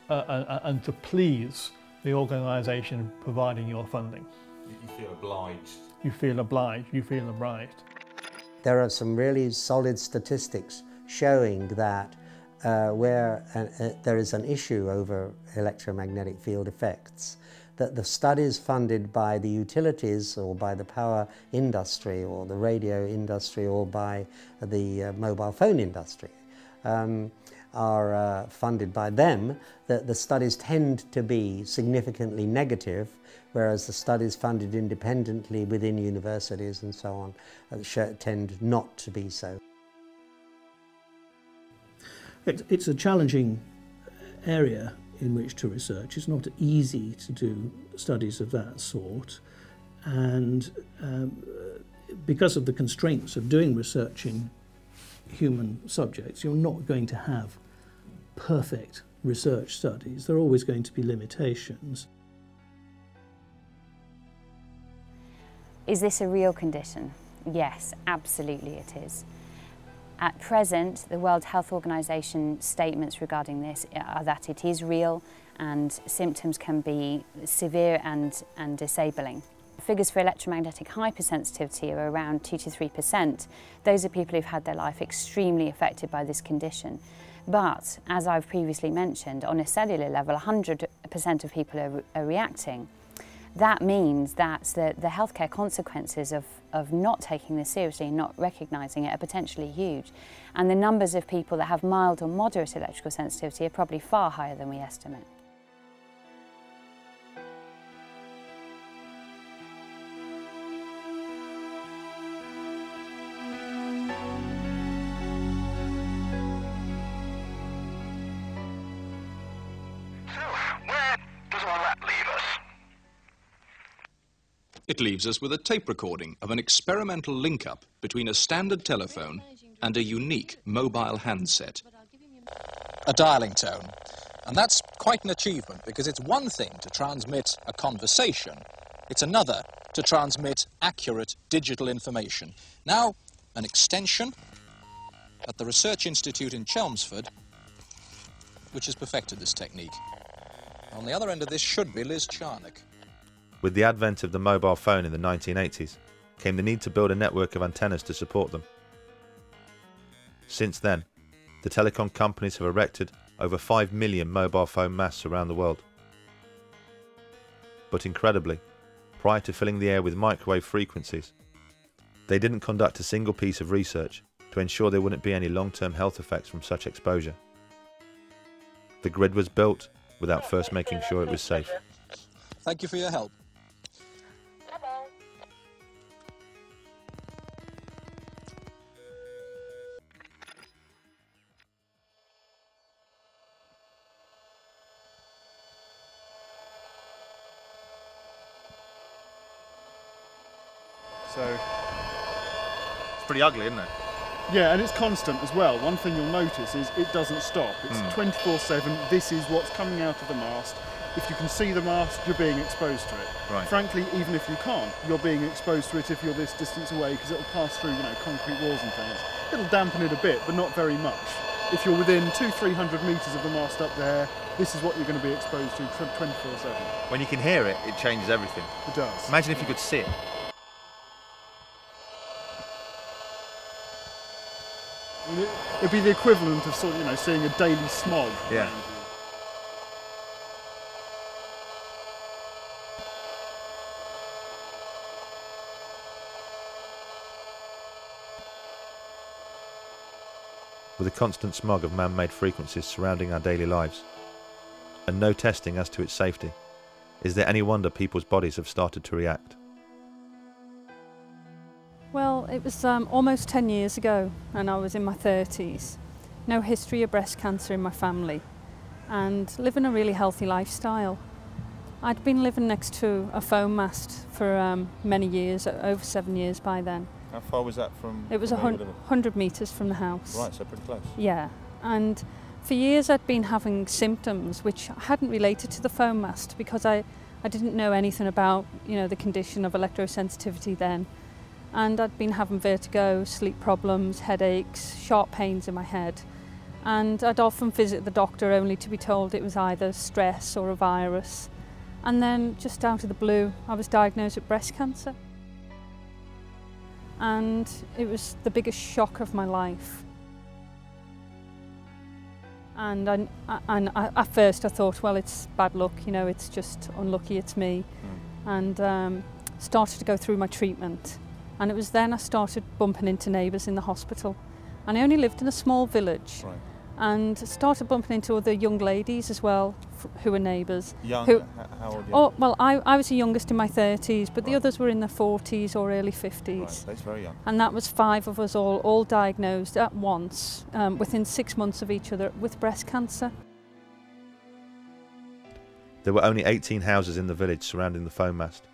and to please the organisation providing your funding. You feel obliged. You feel obliged, you feel obliged. There are some really solid statistics showing that where there is an issue over electromagnetic field effects, that the studies funded by the utilities or by the power industry or the radio industry or by the mobile phone industry are funded by them, that the studies tend to be significantly negative, whereas the studies funded independently within universities and so on tend not to be so. It's a challenging area in which to research. It's not easy to do studies of that sort, and because of the constraints of doing research in human subjects, you're not going to have perfect research studies. There are always going to be limitations. Is this a real condition? Yes, absolutely it is. At present, the World Health Organization statements regarding this are that it is real and symptoms can be severe and disabling. Figures for electromagnetic hypersensitivity are around 2 to 3%. Those are people who've had their life extremely affected by this condition. But, as I've previously mentioned, on a cellular level, 100% of people are reacting. That means that the healthcare consequences of not taking this seriously and not recognising it are potentially huge. And the numbers of people that have mild or moderate electrical sensitivity are probably far higher than we estimate. So, where It leaves us with a tape recording of an experimental link-up between a standard telephone and a unique mobile handset. A dialing tone. And that's quite an achievement, because it's one thing to transmit a conversation, it's another to transmit accurate digital information. Now, an extension at the Research Institute in Chelmsford, which has perfected this technique. On the other end of this should be Liz Charnock. With the advent of the mobile phone in the 1980s, came the need to build a network of antennas to support them. Since then, the telecom companies have erected over 5 million mobile phone masts around the world. But incredibly, prior to filling the air with microwave frequencies, they didn't conduct a single piece of research to ensure there wouldn't be any long-term health effects from such exposure. The grid was built without first making sure it was safe. Thank you for your help. Bye-bye. So, it's pretty ugly, isn't it? Yeah, and it's constant as well. One thing you'll notice is it doesn't stop. It's 24/7, this is what's coming out of the mast. If you can see the mast, you're being exposed to it. Right. Frankly, even if you can't, you're being exposed to it if you're this distance away, because it'll pass through, you know, concrete walls and things. It'll dampen it a bit, but not very much. If you're within 200-300 metres of the mast up there, this is what you're going to be exposed to 24/7. When you can hear it, it changes everything. It does. Imagine if you could see it. It'd be the equivalent of sort of, you know, seeing a daily smog. Yeah. With a constant smog of man-made frequencies surrounding our daily lives, and no testing as to its safety, is there any wonder people's bodies have started to react? Well, it was almost 10 years ago, and I was in my 30s. No history of breast cancer in my family, and living a really healthy lifestyle. I'd been living next to a foam mast for many years, over 7 years by then. How far was that from? It was 100 metres from the house. Right, so pretty close. Yeah, and for years I'd been having symptoms which I hadn't related to the foam mast, because I didn't know anything about, you know, the condition of electrosensitivity then. And I'd been having vertigo, sleep problems, headaches, sharp pains in my head. And I'd often visit the doctor only to be told it was either stress or a virus. And then, just out of the blue, I was diagnosed with breast cancer. And it was the biggest shock of my life. And at first I thought, well, it's bad luck, you know, it's just unlucky, it's me. And started to go through my treatment. And it was then I started bumping into neighbours in the hospital. And I only lived in a small village. Right. And started bumping into other young ladies as well, who were neighbours. Young? How old are you? Oh, well, I was the youngest in my 30s, but the others were in their 40s or early 50s. Right, that's very young. And that was 5 of us all diagnosed at once, within 6 months of each other, with breast cancer. There were only 18 houses in the village surrounding the foam mast,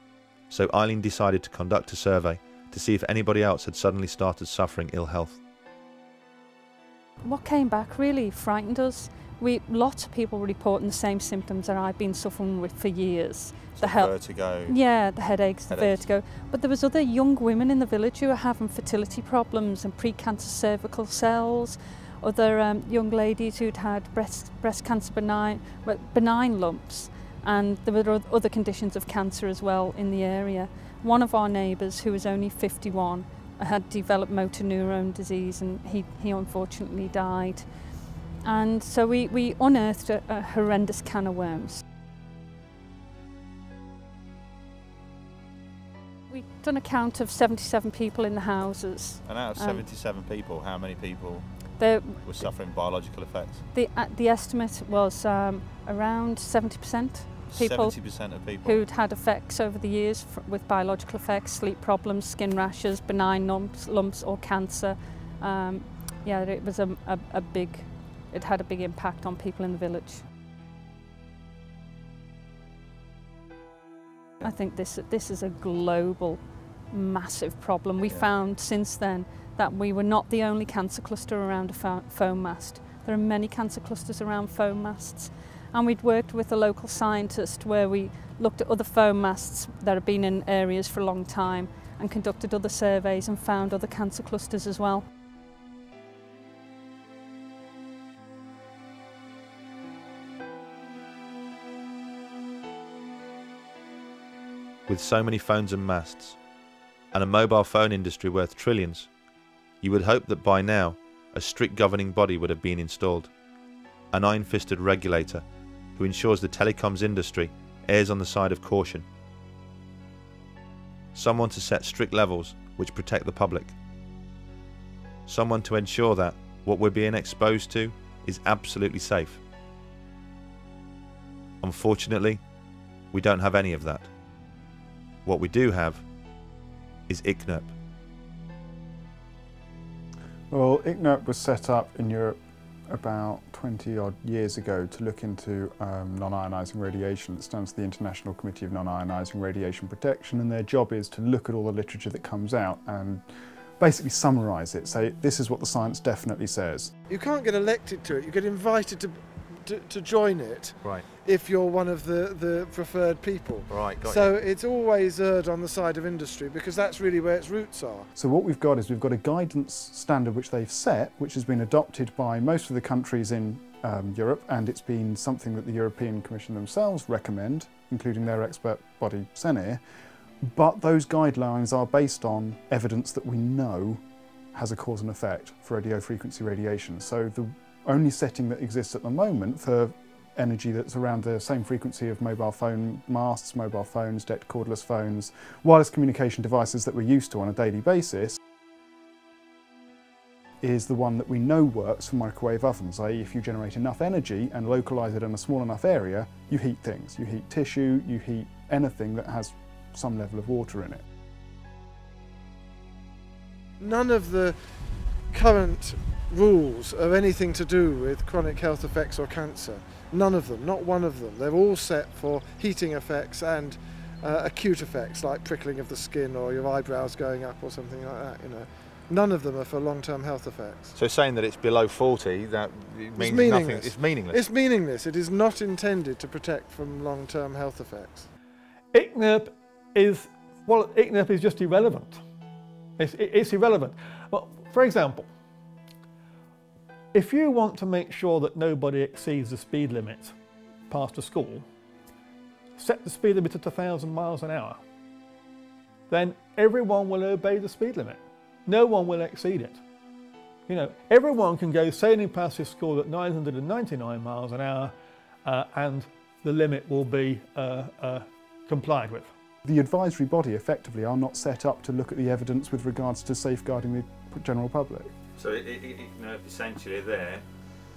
so Eileen decided to conduct a survey to see if anybody else had suddenly started suffering ill health. What came back really frightened us. Lots of people were reporting the same symptoms that I've been suffering with for years. So the vertigo. Yeah, the headaches, the vertigo. But there was other young women in the village who were having fertility problems and pre-cancer cervical cells, other young ladies who'd had breast cancer benign lumps, and there were other conditions of cancer as well in the area. One of our neighbours, who was only 51, had developed motor neurone disease, and he unfortunately died. And so we unearthed a horrendous can of worms. We've done a count of 77 people in the houses. And out of 77 people, how many people were suffering biological effects? The estimate was around 70%. 70% of people who'd had effects over the years with biological effects, sleep problems, skin rashes, benign lumps or cancer. Yeah, it was it had a big impact on people in the village. I think this is a global, massive problem. We found since then that we were not the only cancer cluster around a foam mast. There are many cancer clusters around foam masts. And we'd worked with a local scientist where we looked at other foam masts that have been in areas for a long time and conducted other surveys and found other cancer clusters as well. With so many phones and masts, and a mobile phone industry worth trillions, you would hope that by now a strict governing body would have been installed. An iron-fisted regulator who ensures the telecoms industry errs on the side of caution. Someone to set strict levels which protect the public. Someone to ensure that what we're being exposed to is absolutely safe. Unfortunately, we don't have any of that. What we do have is ICNIRP. Well, ICNIRP was set up in Europe about 20-odd years ago to look into non-ionising radiation. It stands for the International Committee of Non-Ionising Radiation Protection, and their job is to look at all the literature that comes out and basically summarise it, say this is what the science definitely says. You can't get elected to it, you get invited to join it, right, if you're one of the preferred people. Right, so it's always erred on the side of industry because that's really where its roots are. So what we've got is we've got a guidance standard which they've set, which has been adopted by most of the countries in Europe, and it's been something that the European Commission themselves recommend, including their expert body CNIR, but those guidelines are based on evidence that we know has a cause and effect for radio frequency radiation. So the only setting that exists at the moment for energy that's around the same frequency of mobile phone masts, mobile phones, DECT cordless phones, wireless communication devices that we're used to on a daily basis is the one that we know works for microwave ovens, i.e. if you generate enough energy and localise it in a small enough area, you heat things. You heat tissue, you heat anything that has some level of water in it. None of the current rules are anything to do with chronic health effects or cancer. None of them, not one of them. They're all set for heating effects and acute effects like prickling of the skin or your eyebrows going up or something like that, you know. None of them are for long-term health effects. So saying that it's below 40, that means nothing, it's meaningless. It's meaningless. It is not intended to protect from long-term health effects. ICNIRP is, well, ICNIRP is just irrelevant. It's irrelevant. Well, for example, if you want to make sure that nobody exceeds the speed limit past a school, set the speed limit at 1,000 miles an hour. Then everyone will obey the speed limit. No one will exceed it. You know, everyone can go sailing past this school at 999 miles an hour and the limit will be complied with. The advisory body effectively are not set up to look at the evidence with regards to safeguarding the general public. So ICNIRP essentially there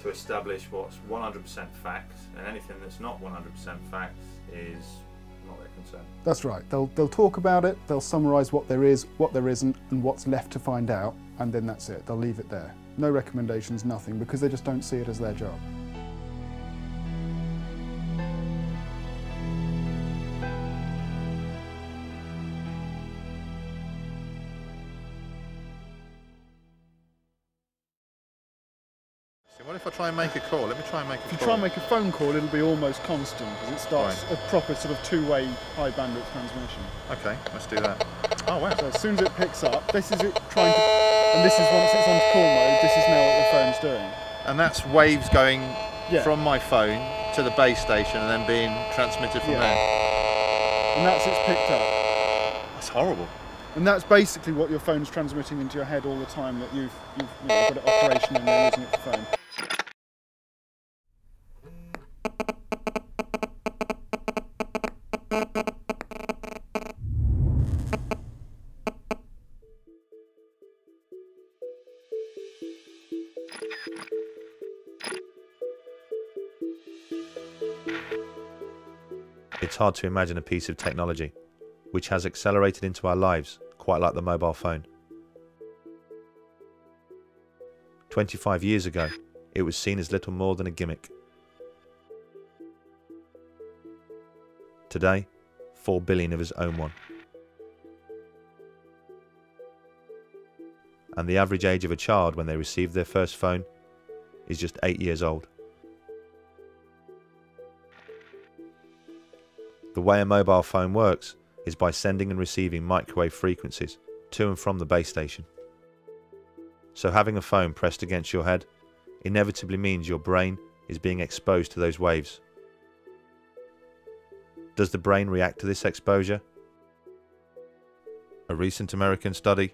to establish what's 100% fact, and anything that's not 100% fact is not their concern. That's right. They'll talk about it, they'll summarise what there is, what there isn't, and what's left to find out, and then that's it. They'll leave it there. No recommendations, nothing, because they just don't see it as their job. If I try and make a call, let me try and make a call. If you try and make a phone call, it'll be almost constant because it starts a proper sort of two-way high bandwidth transmission. Okay, let's do that. Oh wow! So as soon as it picks up, this is it trying to, and this is once it's on call mode, this is now what the phone's doing. And that's waves going from my phone to the base station and then being transmitted from there. And that's it's picked up. That's horrible. And that's basically what your phone's transmitting into your head all the time that you've got it operational and you're using it for phone. It's hard to imagine a piece of technology which has accelerated into our lives quite like the mobile phone. 25 years ago, it was seen as little more than a gimmick. Today, 4 billion of his own one. And the average age of a child when they receive their first phone is just 8 years old. The way a mobile phone works is by sending and receiving microwave frequencies to and from the base station. So having a phone pressed against your head inevitably means your brain is being exposed to those waves. Does the brain react to this exposure? A recent American study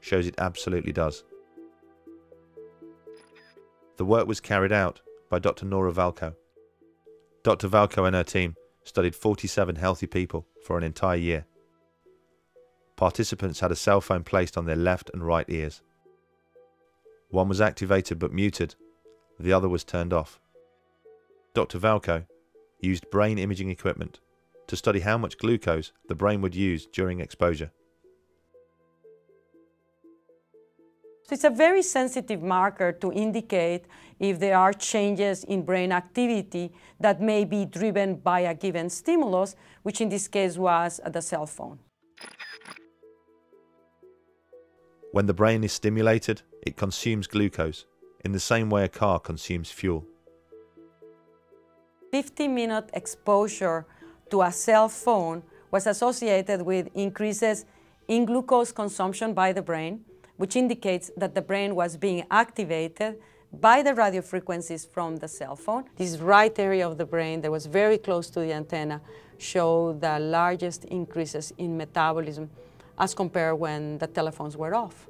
shows it absolutely does. The work was carried out by Dr. Nora Volkow. Dr. Volkow and her team studied 47 healthy people for an entire year. Participants had a cell phone placed on their left and right ears. One was activated but muted, the other was turned off. Dr. Volkow used brain imaging equipment to study how much glucose the brain would use during exposure. So it's a very sensitive marker to indicate if there are changes in brain activity that may be driven by a given stimulus, which in this case was the cell phone. When the brain is stimulated, it consumes glucose in the same way a car consumes fuel. 15-minute exposure to a cell phone was associated with increases in glucose consumption by the brain, which indicates that the brain was being activated by the radio frequencies from the cell phone. This right area of the brain that was very close to the antenna showed the largest increases in metabolism as compared when the telephones were off.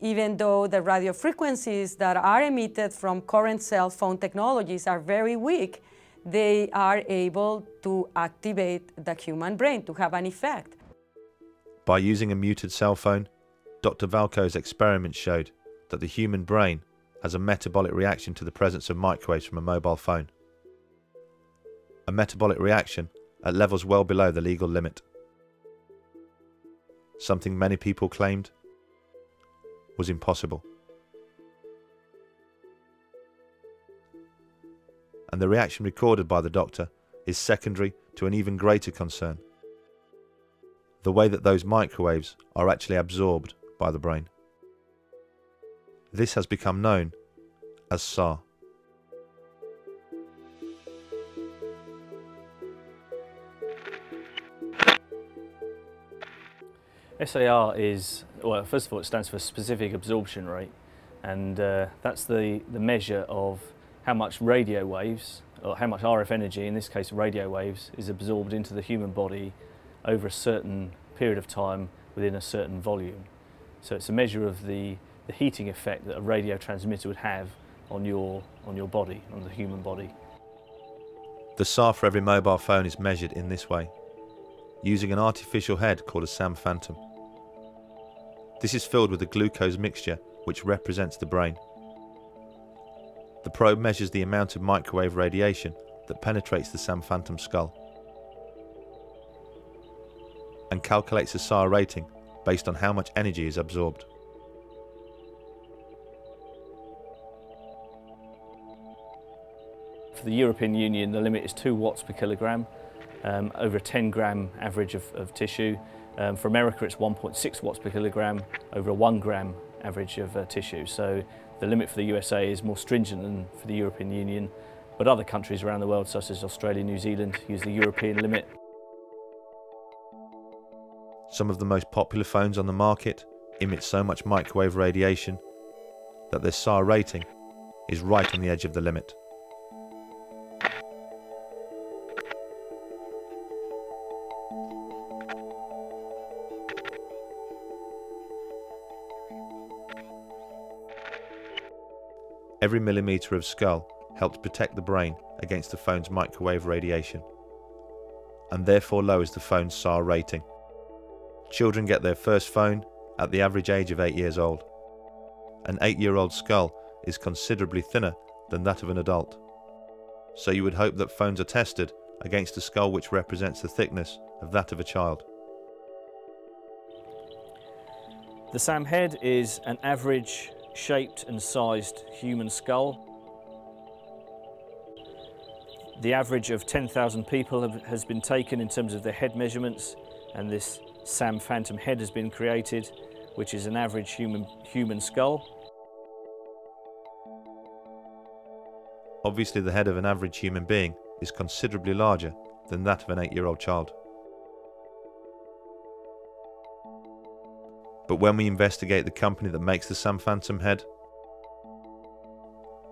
Even though the radio frequencies that are emitted from current cell phone technologies are very weak, they are able to activate the human brain to have an effect. By using a muted cell phone, Dr. Volkow's experiments showed that the human brain has a metabolic reaction to the presence of microwaves from a mobile phone. A metabolic reaction at levels well below the legal limit. Something many people claimed was impossible. And the reaction recorded by the doctor is secondary to an even greater concern: the way that those microwaves are actually absorbed by the brain. This has become known as SAR. SAR is, well, first of all, it stands for specific absorption rate, and that's the measure of how much radio waves, or how much RF energy, in this case radio waves, is absorbed into the human body over a certain period of time within a certain volume. So it's a measure of the heating effect that a radio transmitter would have on your body, on the human body. The SAR for every mobile phone is measured in this way, using an artificial head called a SAM Phantom. This is filled with a glucose mixture which represents the brain. The probe measures the amount of microwave radiation that penetrates the SAM Phantom skull and calculates a SAR rating based on how much energy is absorbed. For the European Union, the limit is 2 watts per kilogram over a 10-gram average of tissue. For America, it's 1.6 watts per kilogram over a 1-gram average of tissue. So the limit for the USA is more stringent than for the European Union, but other countries around the world, such as Australia, New Zealand, use the European limit. Some of the most popular phones on the market emit so much microwave radiation that their SAR rating is right on the edge of the limit. Every millimetre of skull helps protect the brain against the phone's microwave radiation, and therefore lowers the phone's SAR rating. Children get their first phone at the average age of 8 years old. An 8-year-old skull is considerably thinner than that of an adult. So you would hope that phones are tested against a skull which represents the thickness of that of a child. The SAM head is an average shaped and sized human skull. The average of 10,000 people has been taken in terms of the head measurements, and this SAM Phantom head has been created, which is an average human skull. Obviously, the head of an average human being is considerably larger than that of an 8-year-old child. But when we investigate the company that makes the SAM Phantom head,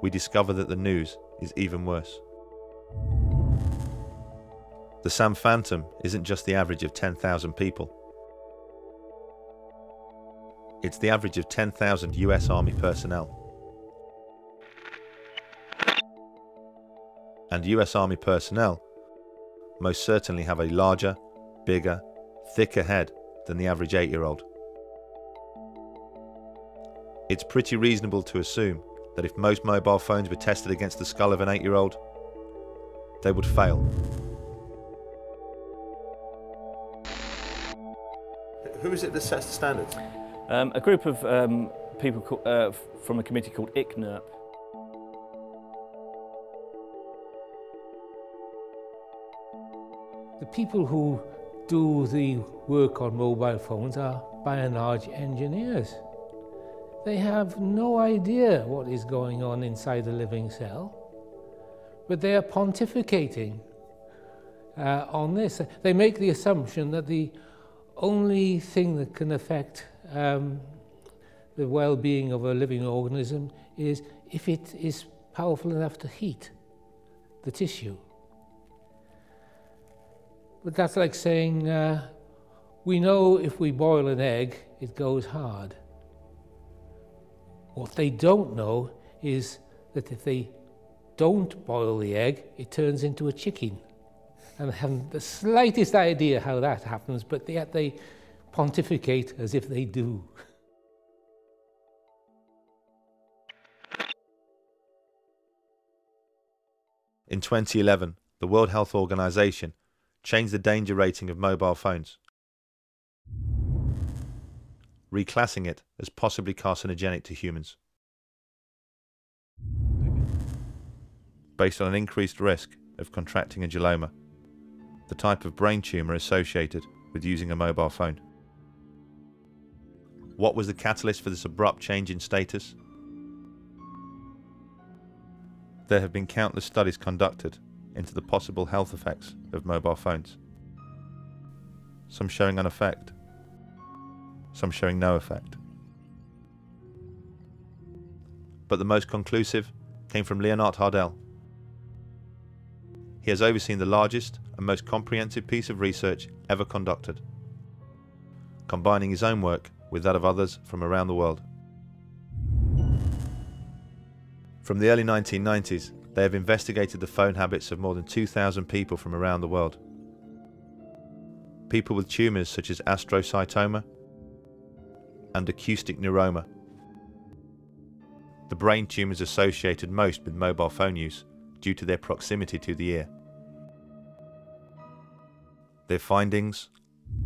we discover that the news is even worse. The SAM Phantom isn't just the average of 10,000 people. It's the average of 10,000 US Army personnel. And US Army personnel most certainly have a larger, bigger, thicker head than the average 8-year-old. It's pretty reasonable to assume that if most mobile phones were tested against the skull of an 8-year-old, they would fail. Who is it that sets the standards? A group of people from a committee called ICNIRP. The people who do the work on mobile phones are, by and large, engineers. They have no idea what is going on inside a living cell, but they are pontificating on this. They make the assumption that the only thing that can affect the well-being of a living organism is if it is powerful enough to heat the tissue. But that's like saying, we know if we boil an egg, it goes hard. What they don't know is that if they don't boil the egg, it turns into a chicken. And they haven't the slightest idea how that happens, but yet they pontificate as if they do. In 2011, the World Health Organization changed the danger rating of mobile phones, reclassing it as possibly carcinogenic to humans, based on an increased risk of contracting a glioma, the type of brain tumour associated with using a mobile phone. What was the catalyst for this abrupt change in status? There have been countless studies conducted into the possible health effects of mobile phones. Some showing an effect, some showing no effect. But the most conclusive came from Leonard Hardell. He has overseen the largest and most comprehensive piece of research ever conducted, combining his own work with that of others from around the world. From the early 1990s, they have investigated the phone habits of more than 2,000 people from around the world. People with tumours such as astrocytoma and acoustic neuroma, the brain tumours associated most with mobile phone use due to their proximity to the ear. Their findings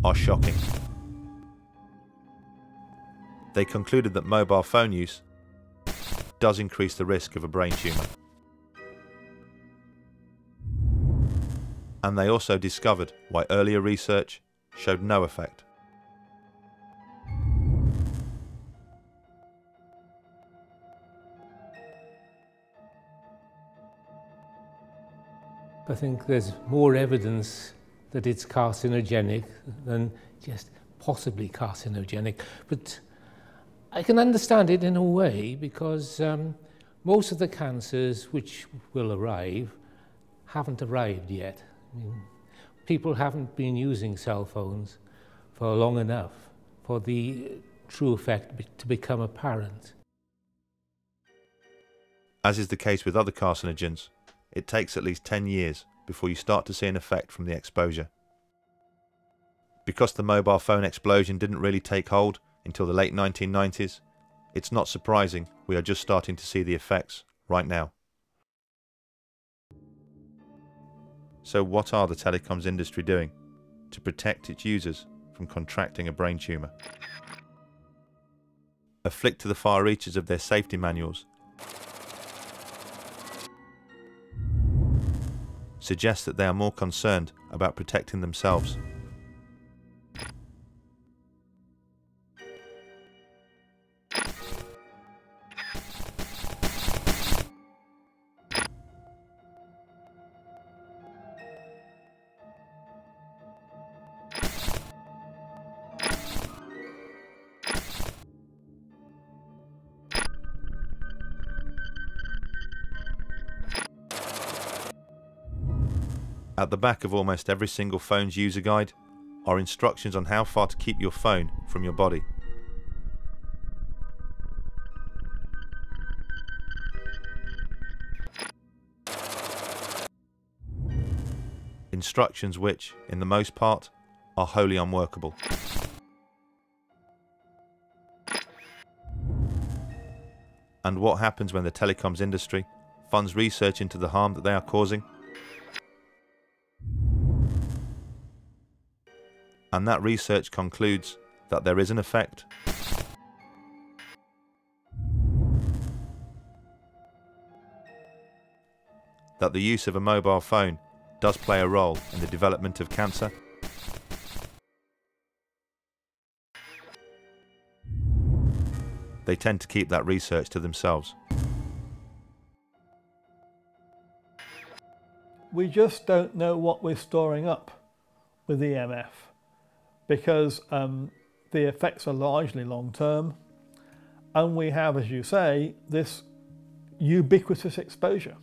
are shocking. They concluded that mobile phone use does increase the risk of a brain tumour. And they also discovered why earlier research showed no effect. I think there's more evidence that it's carcinogenic than just possibly carcinogenic, but I can understand it in a way because most of the cancers which will arrive haven't arrived yet. I mean, people haven't been using cell phones for long enough for the true effect to become apparent. As is the case with other carcinogens, it takes at least 10 years before you start to see an effect from the exposure. Because the mobile phone explosion didn't really take hold until the late 1990s, it's not surprising we are just starting to see the effects right now. So what are the telecoms industry doing to protect its users from contracting a brain tumour? A flick to the far reaches of their safety manuals suggests that they are more concerned about protecting themselves. At the back of almost every single phone's user guide are instructions on how far to keep your phone from your body. Instructions which, in the most part, are wholly unworkable. And what happens when the telecoms industry funds research into the harm that they are causing? And that research concludes that there is an effect. That the use of a mobile phone does play a role in the development of cancer. They tend to keep that research to themselves. We just don't know what we're storing up with EMF, because the effects are largely long-term, and we have, as you say, this ubiquitous exposure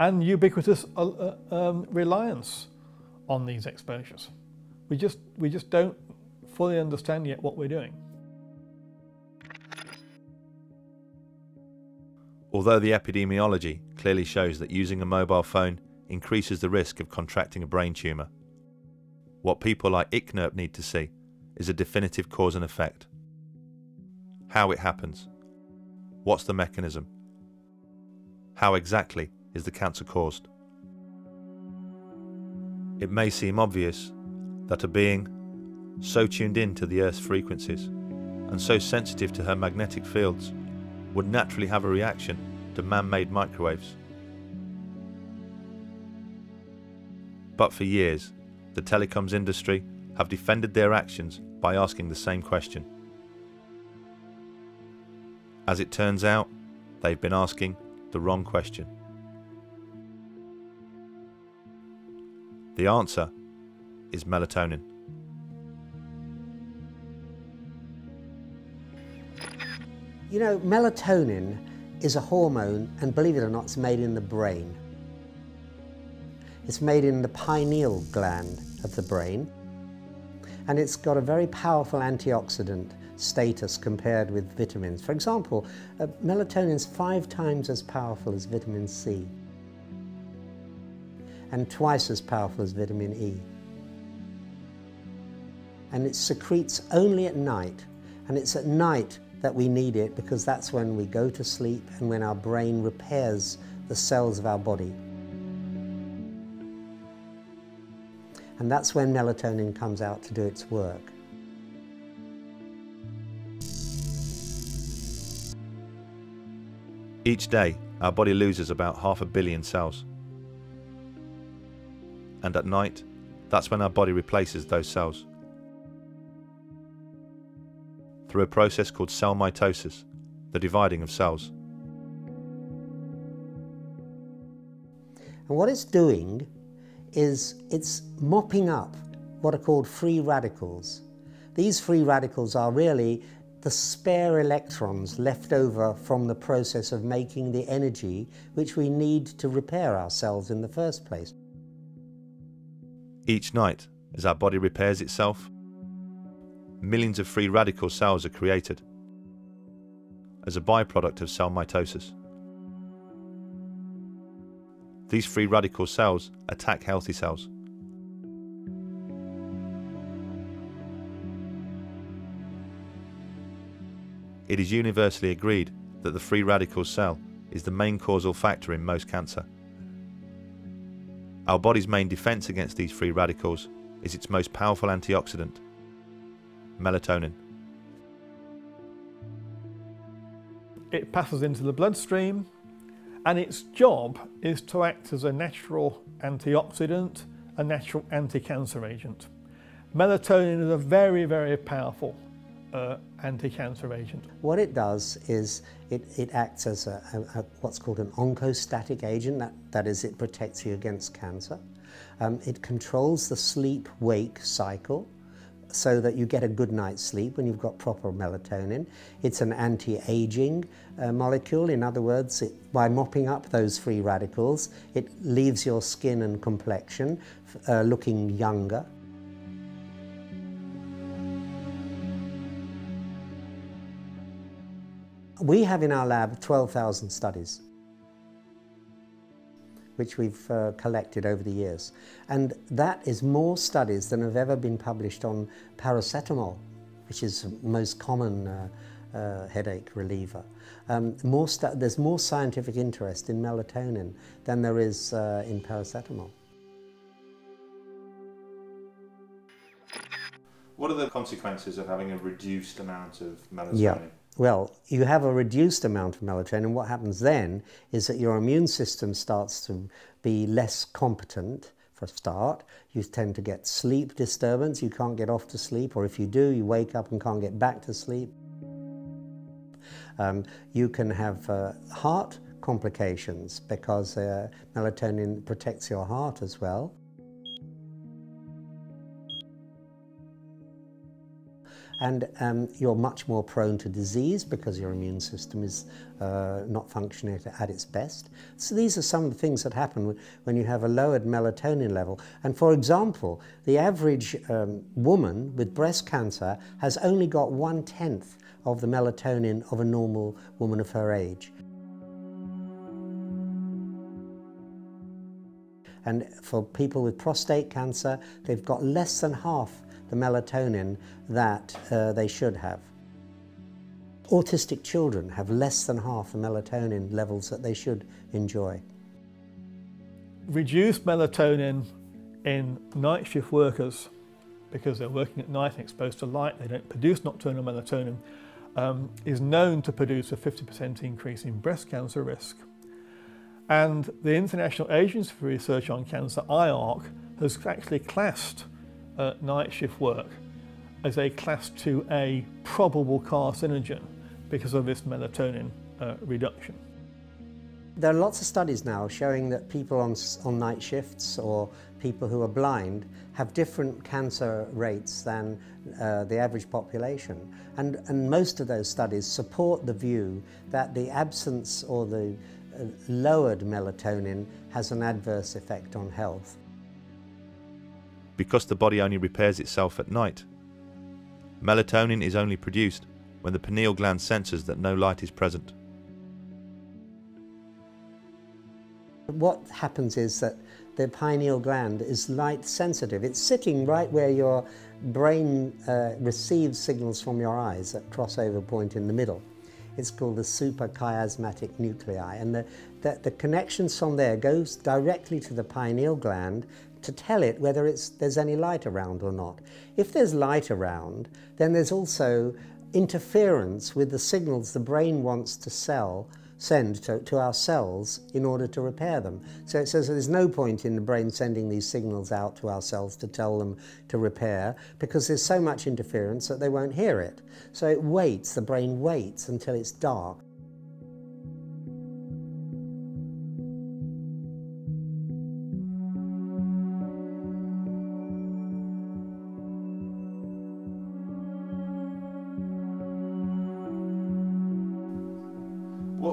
and ubiquitous reliance on these exposures. We just don't fully understand yet what we're doing. Although the epidemiology clearly shows that using a mobile phone increases the risk of contracting a brain tumour, what people like ICNIRP need to see is a definitive cause and effect. How it happens. What's the mechanism? How exactly is the cancer caused? It may seem obvious that a being so tuned in to the Earth's frequencies and so sensitive to her magnetic fields would naturally have a reaction to man-made microwaves. But for years, the telecoms industry have defended their actions by asking the same question. As it turns out, they've been asking the wrong question. The answer is melatonin. You know, melatonin is a hormone, and believe it or not, it's made in the brain. It's made in the pineal gland of the brain, and it's got a very powerful antioxidant status compared with vitamins. For example, melatonin is 5 times as powerful as vitamin C and 2x as powerful as vitamin E. And it secretes only at night, and it's at night that we need it because that's when we go to sleep and when our brain repairs the cells of our body. And that's when melatonin comes out to do its work. Each day, our body loses about 500 million cells. And at night, that's when our body replaces those cells. Through a process called cell mitosis, the dividing of cells. And what it's doing is it's mopping up what are called free radicals. These free radicals are really the spare electrons left over from the process of making the energy which we need to repair ourselves in the first place. Each night, as our body repairs itself, millions of free radical cells are created as a byproduct of cell mitosis. These free radical cells attack healthy cells. It is universally agreed that the free radical cell is the main causal factor in most cancer. Our body's main defense against these free radicals is its most powerful antioxidant, melatonin. It passes into the bloodstream, And its job is to act as a natural antioxidant, a natural anti-cancer agent. Melatonin is a very, very powerful anti-cancer agent. What it does is it acts as a what's called an oncostatic agent, that is, it protects you against cancer. It controls the sleep-wake cycle so that you get a good night's sleep when you've got proper melatonin. It's an anti-aging molecule. In other words, by mopping up those free radicals, it leaves your skin and complexion looking younger. We have in our lab 12,000 studies, which we've collected over the years. And that is more studies than have ever been published on paracetamol, which is the most common headache reliever. There's more scientific interest in melatonin than there is in paracetamol. What are the consequences of having a reduced amount of melatonin? Yeah. Well, you have a reduced amount of melatonin, and what happens then is that your immune system starts to be less competent, for a start. You tend to get sleep disturbance, you can't get off to sleep, or if you do, you wake up and can't get back to sleep. You can have heart complications because melatonin protects your heart as well. And you're much more prone to disease because your immune system is not functioning at its best. So these are some of the things that happen when you have a lowered melatonin level. And for example, the average woman with breast cancer has only got 1/10 of the melatonin of a normal woman of her age. And for people with prostate cancer, they've got less than half the melatonin that they should have. Autistic children have less than half the melatonin levels that they should enjoy. Reduced melatonin in night shift workers, because they're working at night and exposed to light, they don't produce nocturnal melatonin, is known to produce a 50% increase in breast cancer risk. And the International Agency for Research on Cancer, IARC, has actually classed night shift work as a class 2A probable carcinogen because of this melatonin reduction. There are lots of studies now showing that people on night shifts or people who are blind have different cancer rates than the average population. And most of those studies support the view that the absence or the lowered melatonin has an adverse effect on health, because the body only repairs itself at night. Melatonin is only produced when the pineal gland senses that no light is present. What happens is that the pineal gland is light sensitive. It's sitting right where your brain receives signals from your eyes, that crossover point in the middle. It's called the suprachiasmatic nuclei, and the connections from there goes directly to the pineal gland to tell it whether there's any light around or not. If there's light around, then there's also interference with the signals the brain wants to send to our cells in order to repair them. So it says there's no point in the brain sending these signals out to our cells to tell them to repair, because there's so much interference that they won't hear it. So it waits, the brain waits until it's dark.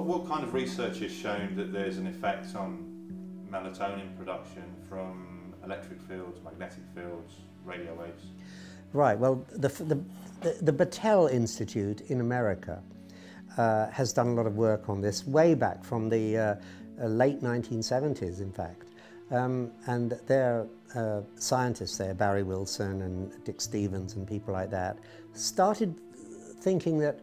What kind of research has shown that there's an effect on melatonin production from electric fields, magnetic fields, radio waves? Right, well, the Battelle Institute in America has done a lot of work on this, way back from the late 1970s, in fact. And their scientists there, Barry Wilson and Dick Stevens and people like that, started thinking that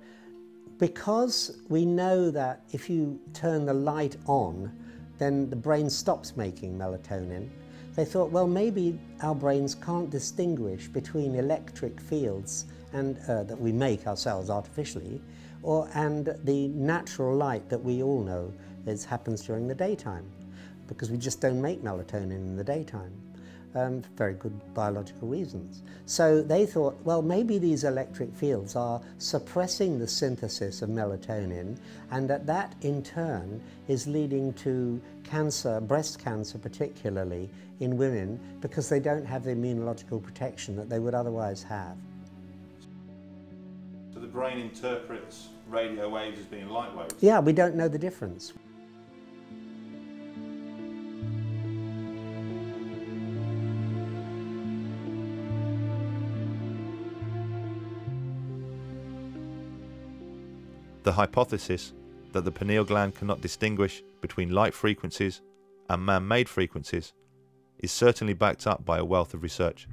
because we know that if you turn the light on, then the brain stops making melatonin, they thought, well, maybe our brains can't distinguish between electric fields and that we make ourselves artificially, and the natural light that we all know It happens during the daytime because we just don't make melatonin in the daytime for very good biological reasons. So they thought, well, maybe these electric fields are suppressing the synthesis of melatonin, and that in turn is leading to cancer, breast cancer particularly, in women because they don't have the immunological protection that they would otherwise have. So the brain interprets radio waves as being light waves? Yeah, we don't know the difference. The hypothesis that the pineal gland cannot distinguish between light frequencies and man-made frequencies is certainly backed up by a wealth of research.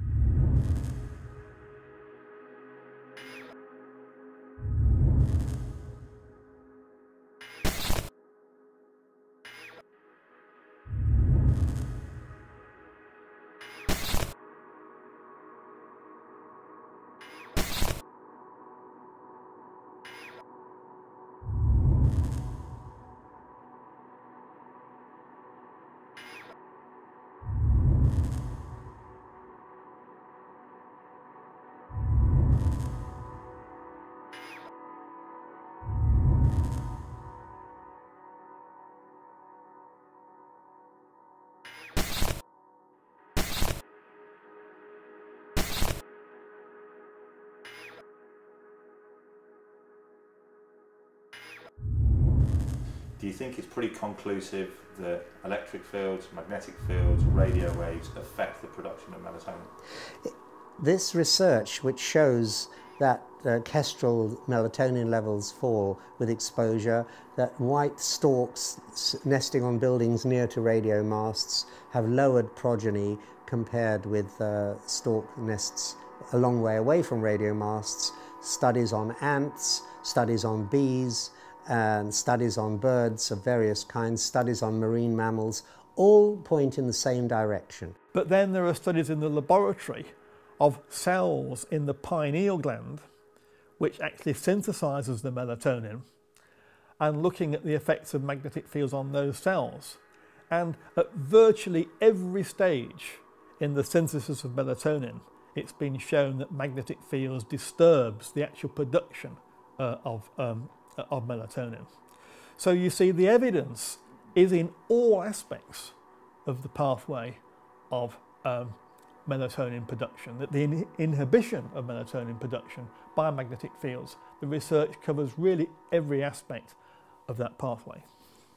Do you think it's pretty conclusive that electric fields, magnetic fields, radio waves affect the production of melatonin? This research, which shows that kestrel melatonin levels fall with exposure, that white storks nesting on buildings near to radio masts have lowered progeny compared with stork nests a long way away from radio masts, studies on ants, studies on bees, and studies on birds of various kinds, studies on marine mammals, all point in the same direction. But then there are studies in the laboratory of cells in the pineal gland, which actually synthesizes the melatonin, and looking at the effects of magnetic fields on those cells. And at virtually every stage in the synthesis of melatonin, it's been shown that magnetic fields disturbs the actual production of melatonin. So you see the evidence is in all aspects of the pathway of melatonin production, that the inhibition of melatonin production by magnetic fields, the research covers really every aspect of that pathway.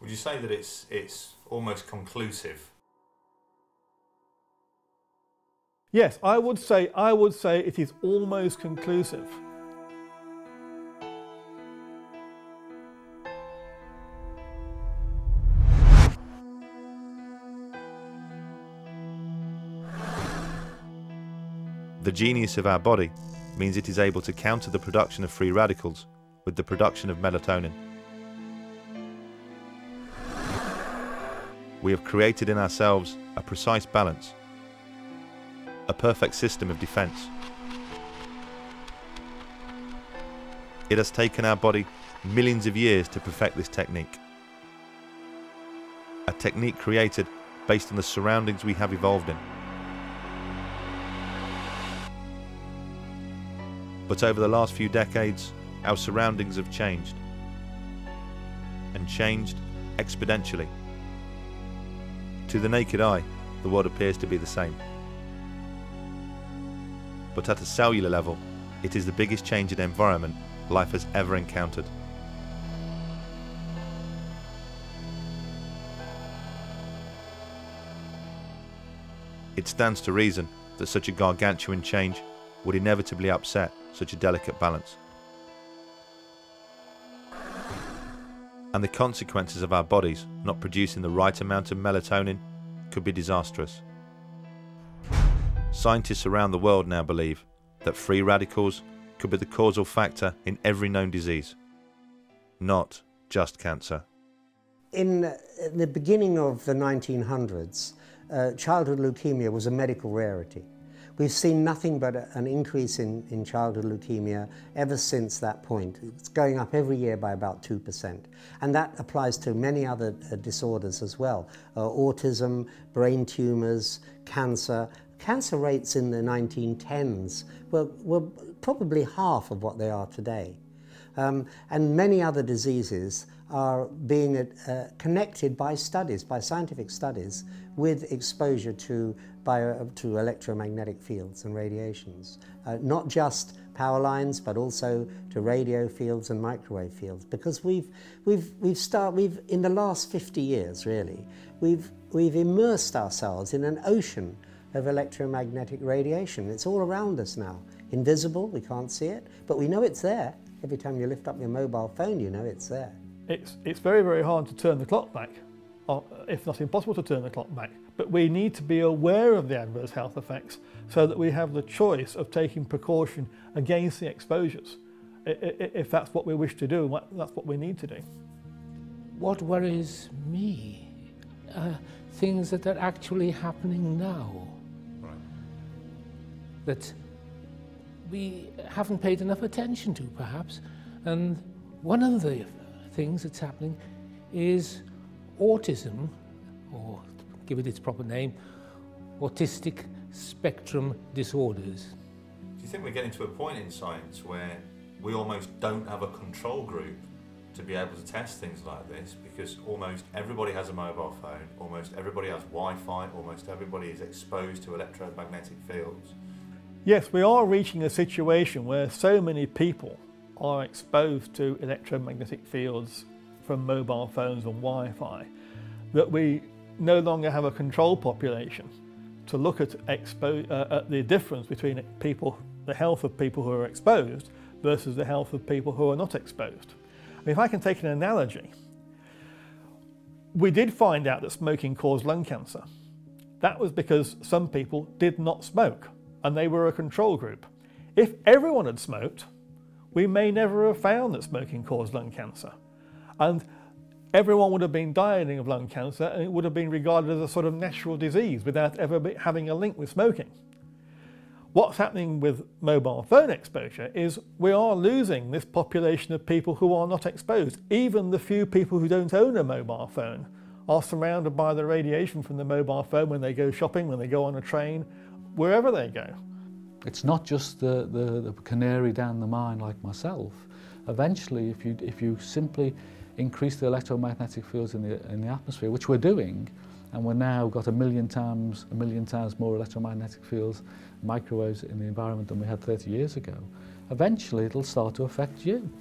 Would you say that it's almost conclusive? Yes, I would say it is almost conclusive. The genius of our body means it is able to counter the production of free radicals with the production of melatonin. We have created in ourselves a precise balance, a perfect system of defense. It has taken our body millions of years to perfect this technique, a technique created based on the surroundings we have evolved in. But over the last few decades, our surroundings have changed, and changed exponentially. To the naked eye, the world appears to be the same. But at a cellular level, it is the biggest change in environment life has ever encountered. It stands to reason that such a gargantuan change would inevitably upset such a delicate balance. And the consequences of our bodies not producing the right amount of melatonin could be disastrous. Scientists around the world now believe that free radicals could be the causal factor in every known disease, not just cancer. In the beginning of the 1900s, childhood leukemia was a medical rarity. We've seen nothing but an increase in childhood leukemia ever since that point. It's going up every year by about 2%. And that applies to many other disorders as well. Autism, brain tumors, cancer. Cancer rates in the 1910s were probably half of what they are today. And many other diseases are being connected by studies, by scientific studies, with exposure to electromagnetic fields and radiations. Not just power lines, but also to radio fields and microwave fields. Because we've in the last 50 years, really, we've immersed ourselves in an ocean of electromagnetic radiation. It's all around us now. Invisible, we can't see it, but we know it's there. Every time you lift up your mobile phone, you know it's there. It's very, very hard to turn the clock back, or if not impossible to turn the clock back. But we need to be aware of the adverse health effects so that we have the choice of taking precaution against the exposures, if that's what we wish to do, that's what we need to do. What worries me are things that are actually happening now. Right. That we haven't paid enough attention to, perhaps. And one of the things that's happening is autism, or give it its proper name, autistic spectrum disorders. Do you think we're getting to a point in science where we almost don't have a control group to be able to test things like this, because almost everybody has a mobile phone, almost everybody has Wi-Fi, almost everybody is exposed to electromagnetic fields? Yes, we are reaching a situation where so many people are exposed to electromagnetic fields from mobile phones and Wi-Fi that we no longer have a control population to look at the difference between people, the health of people who are exposed versus the health of people who are not exposed. I mean, if I can take an analogy, we did find out that smoking caused lung cancer. That was because some people did not smoke and they were a control group. If everyone had smoked, we may never have found that smoking caused lung cancer. And everyone would have been dying of lung cancer, and it would have been regarded as a sort of natural disease without ever having a link with smoking. What's happening with mobile phone exposure is we are losing this population of people who are not exposed. Even the few people who don't own a mobile phone are surrounded by the radiation from the mobile phone when they go shopping, when they go on a train, wherever they go. It's not just the canary down the mine like myself. Eventually, if you simply increase the electromagnetic fields in the atmosphere, which we're doing, and we're now got a million times more electromagnetic fields, microwaves in the environment than we had 30 years ago, eventually it'll start to affect you.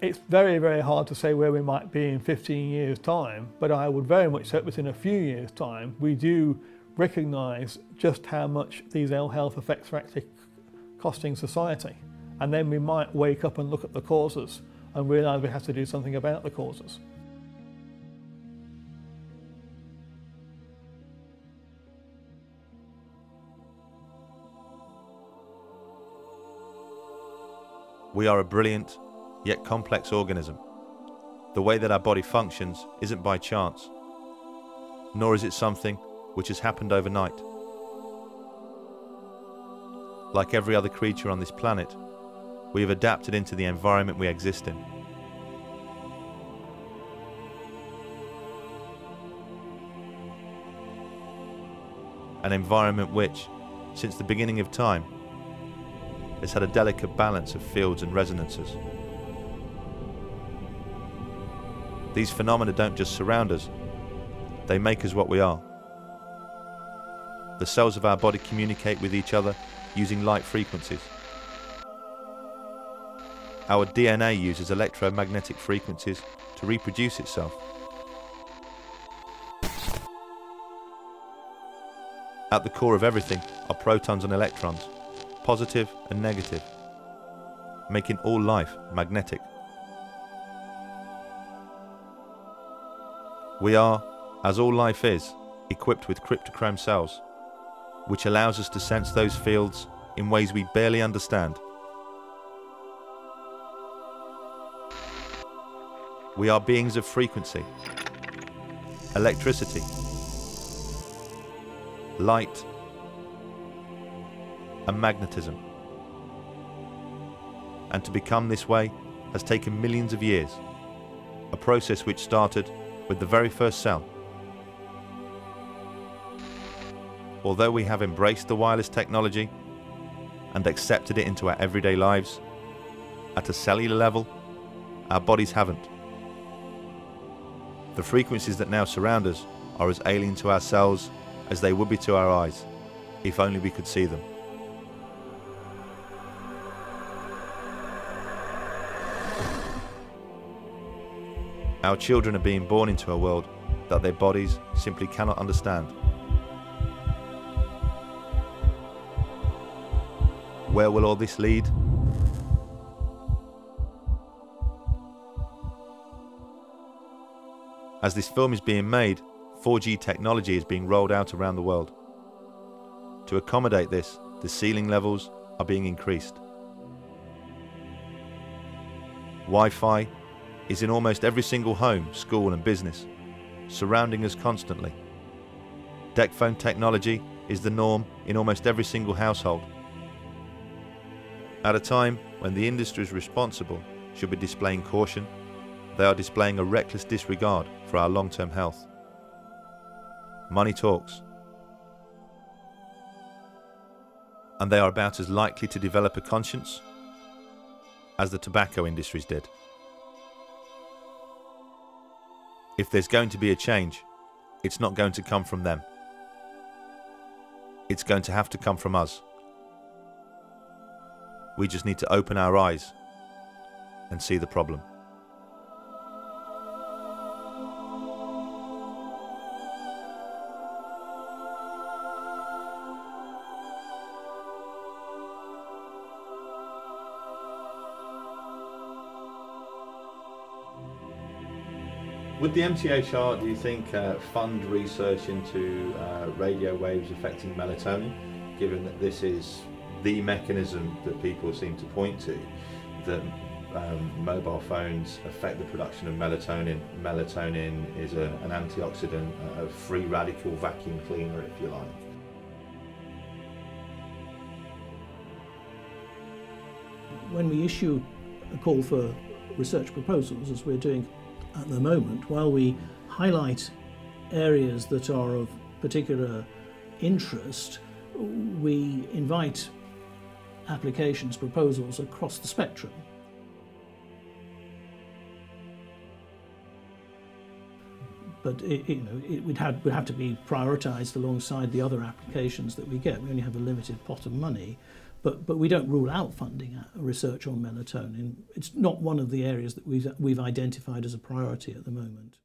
It's very, very hard to say where we might be in 15 years' time, but I would very much hope within a few years' time we do recognise just how much these ill health effects are actually costing society. And then we might wake up and look at the causes and realise we have to do something about the causes. We are a brilliant, yet complex organism. The way that our body functions isn't by chance, nor is it something which has happened overnight. Like every other creature on this planet, we have adapted into the environment we exist in. An environment which, since the beginning of time, has had a delicate balance of fields and resonances. These phenomena don't just surround us, they make us what we are. The cells of our body communicate with each other using light frequencies. Our DNA uses electromagnetic frequencies to reproduce itself. At the core of everything are protons and electrons, positive and negative, making all life magnetic. We are, as all life is, equipped with cryptochrome cells, which allows us to sense those fields in ways we barely understand. We are beings of frequency, electricity, light, and magnetism. And to become this way has taken millions of years, a process which started with the very first cell. Although we have embraced the wireless technology and accepted it into our everyday lives, at a cellular level, our bodies haven't. The frequencies that now surround us are as alien to our cells as they would be to our eyes, if only we could see them. Our children are being born into a world that their bodies simply cannot understand. Where will all this lead? As this film is being made, 4G technology is being rolled out around the world. To accommodate this, the ceiling levels are being increased. Wi-Fi is in almost every single home, school and business, surrounding us constantly. DECT phone technology is the norm in almost every single household, at a time when the industries responsible should be displaying caution. They are displaying a reckless disregard for our long-term health. Money talks. And they are about as likely to develop a conscience as the tobacco industries did. If there's going to be a change, it's not going to come from them. It's going to have to come from us. We just need to open our eyes and see the problem. Would the MTHR, do you think, fund research into radio waves affecting melatonin, given that this is the mechanism that people seem to point to, that mobile phones affect the production of melatonin? Melatonin is an antioxidant, a free radical vacuum cleaner, if you like. When we issue a call for research proposals, as we're doing at the moment, while we highlight areas that are of particular interest, we invite applications, proposals across the spectrum. But it would have to be prioritised alongside the other applications that we get. We only have a limited pot of money, but we don't rule out funding research on melatonin. It's not one of the areas that we've identified as a priority at the moment.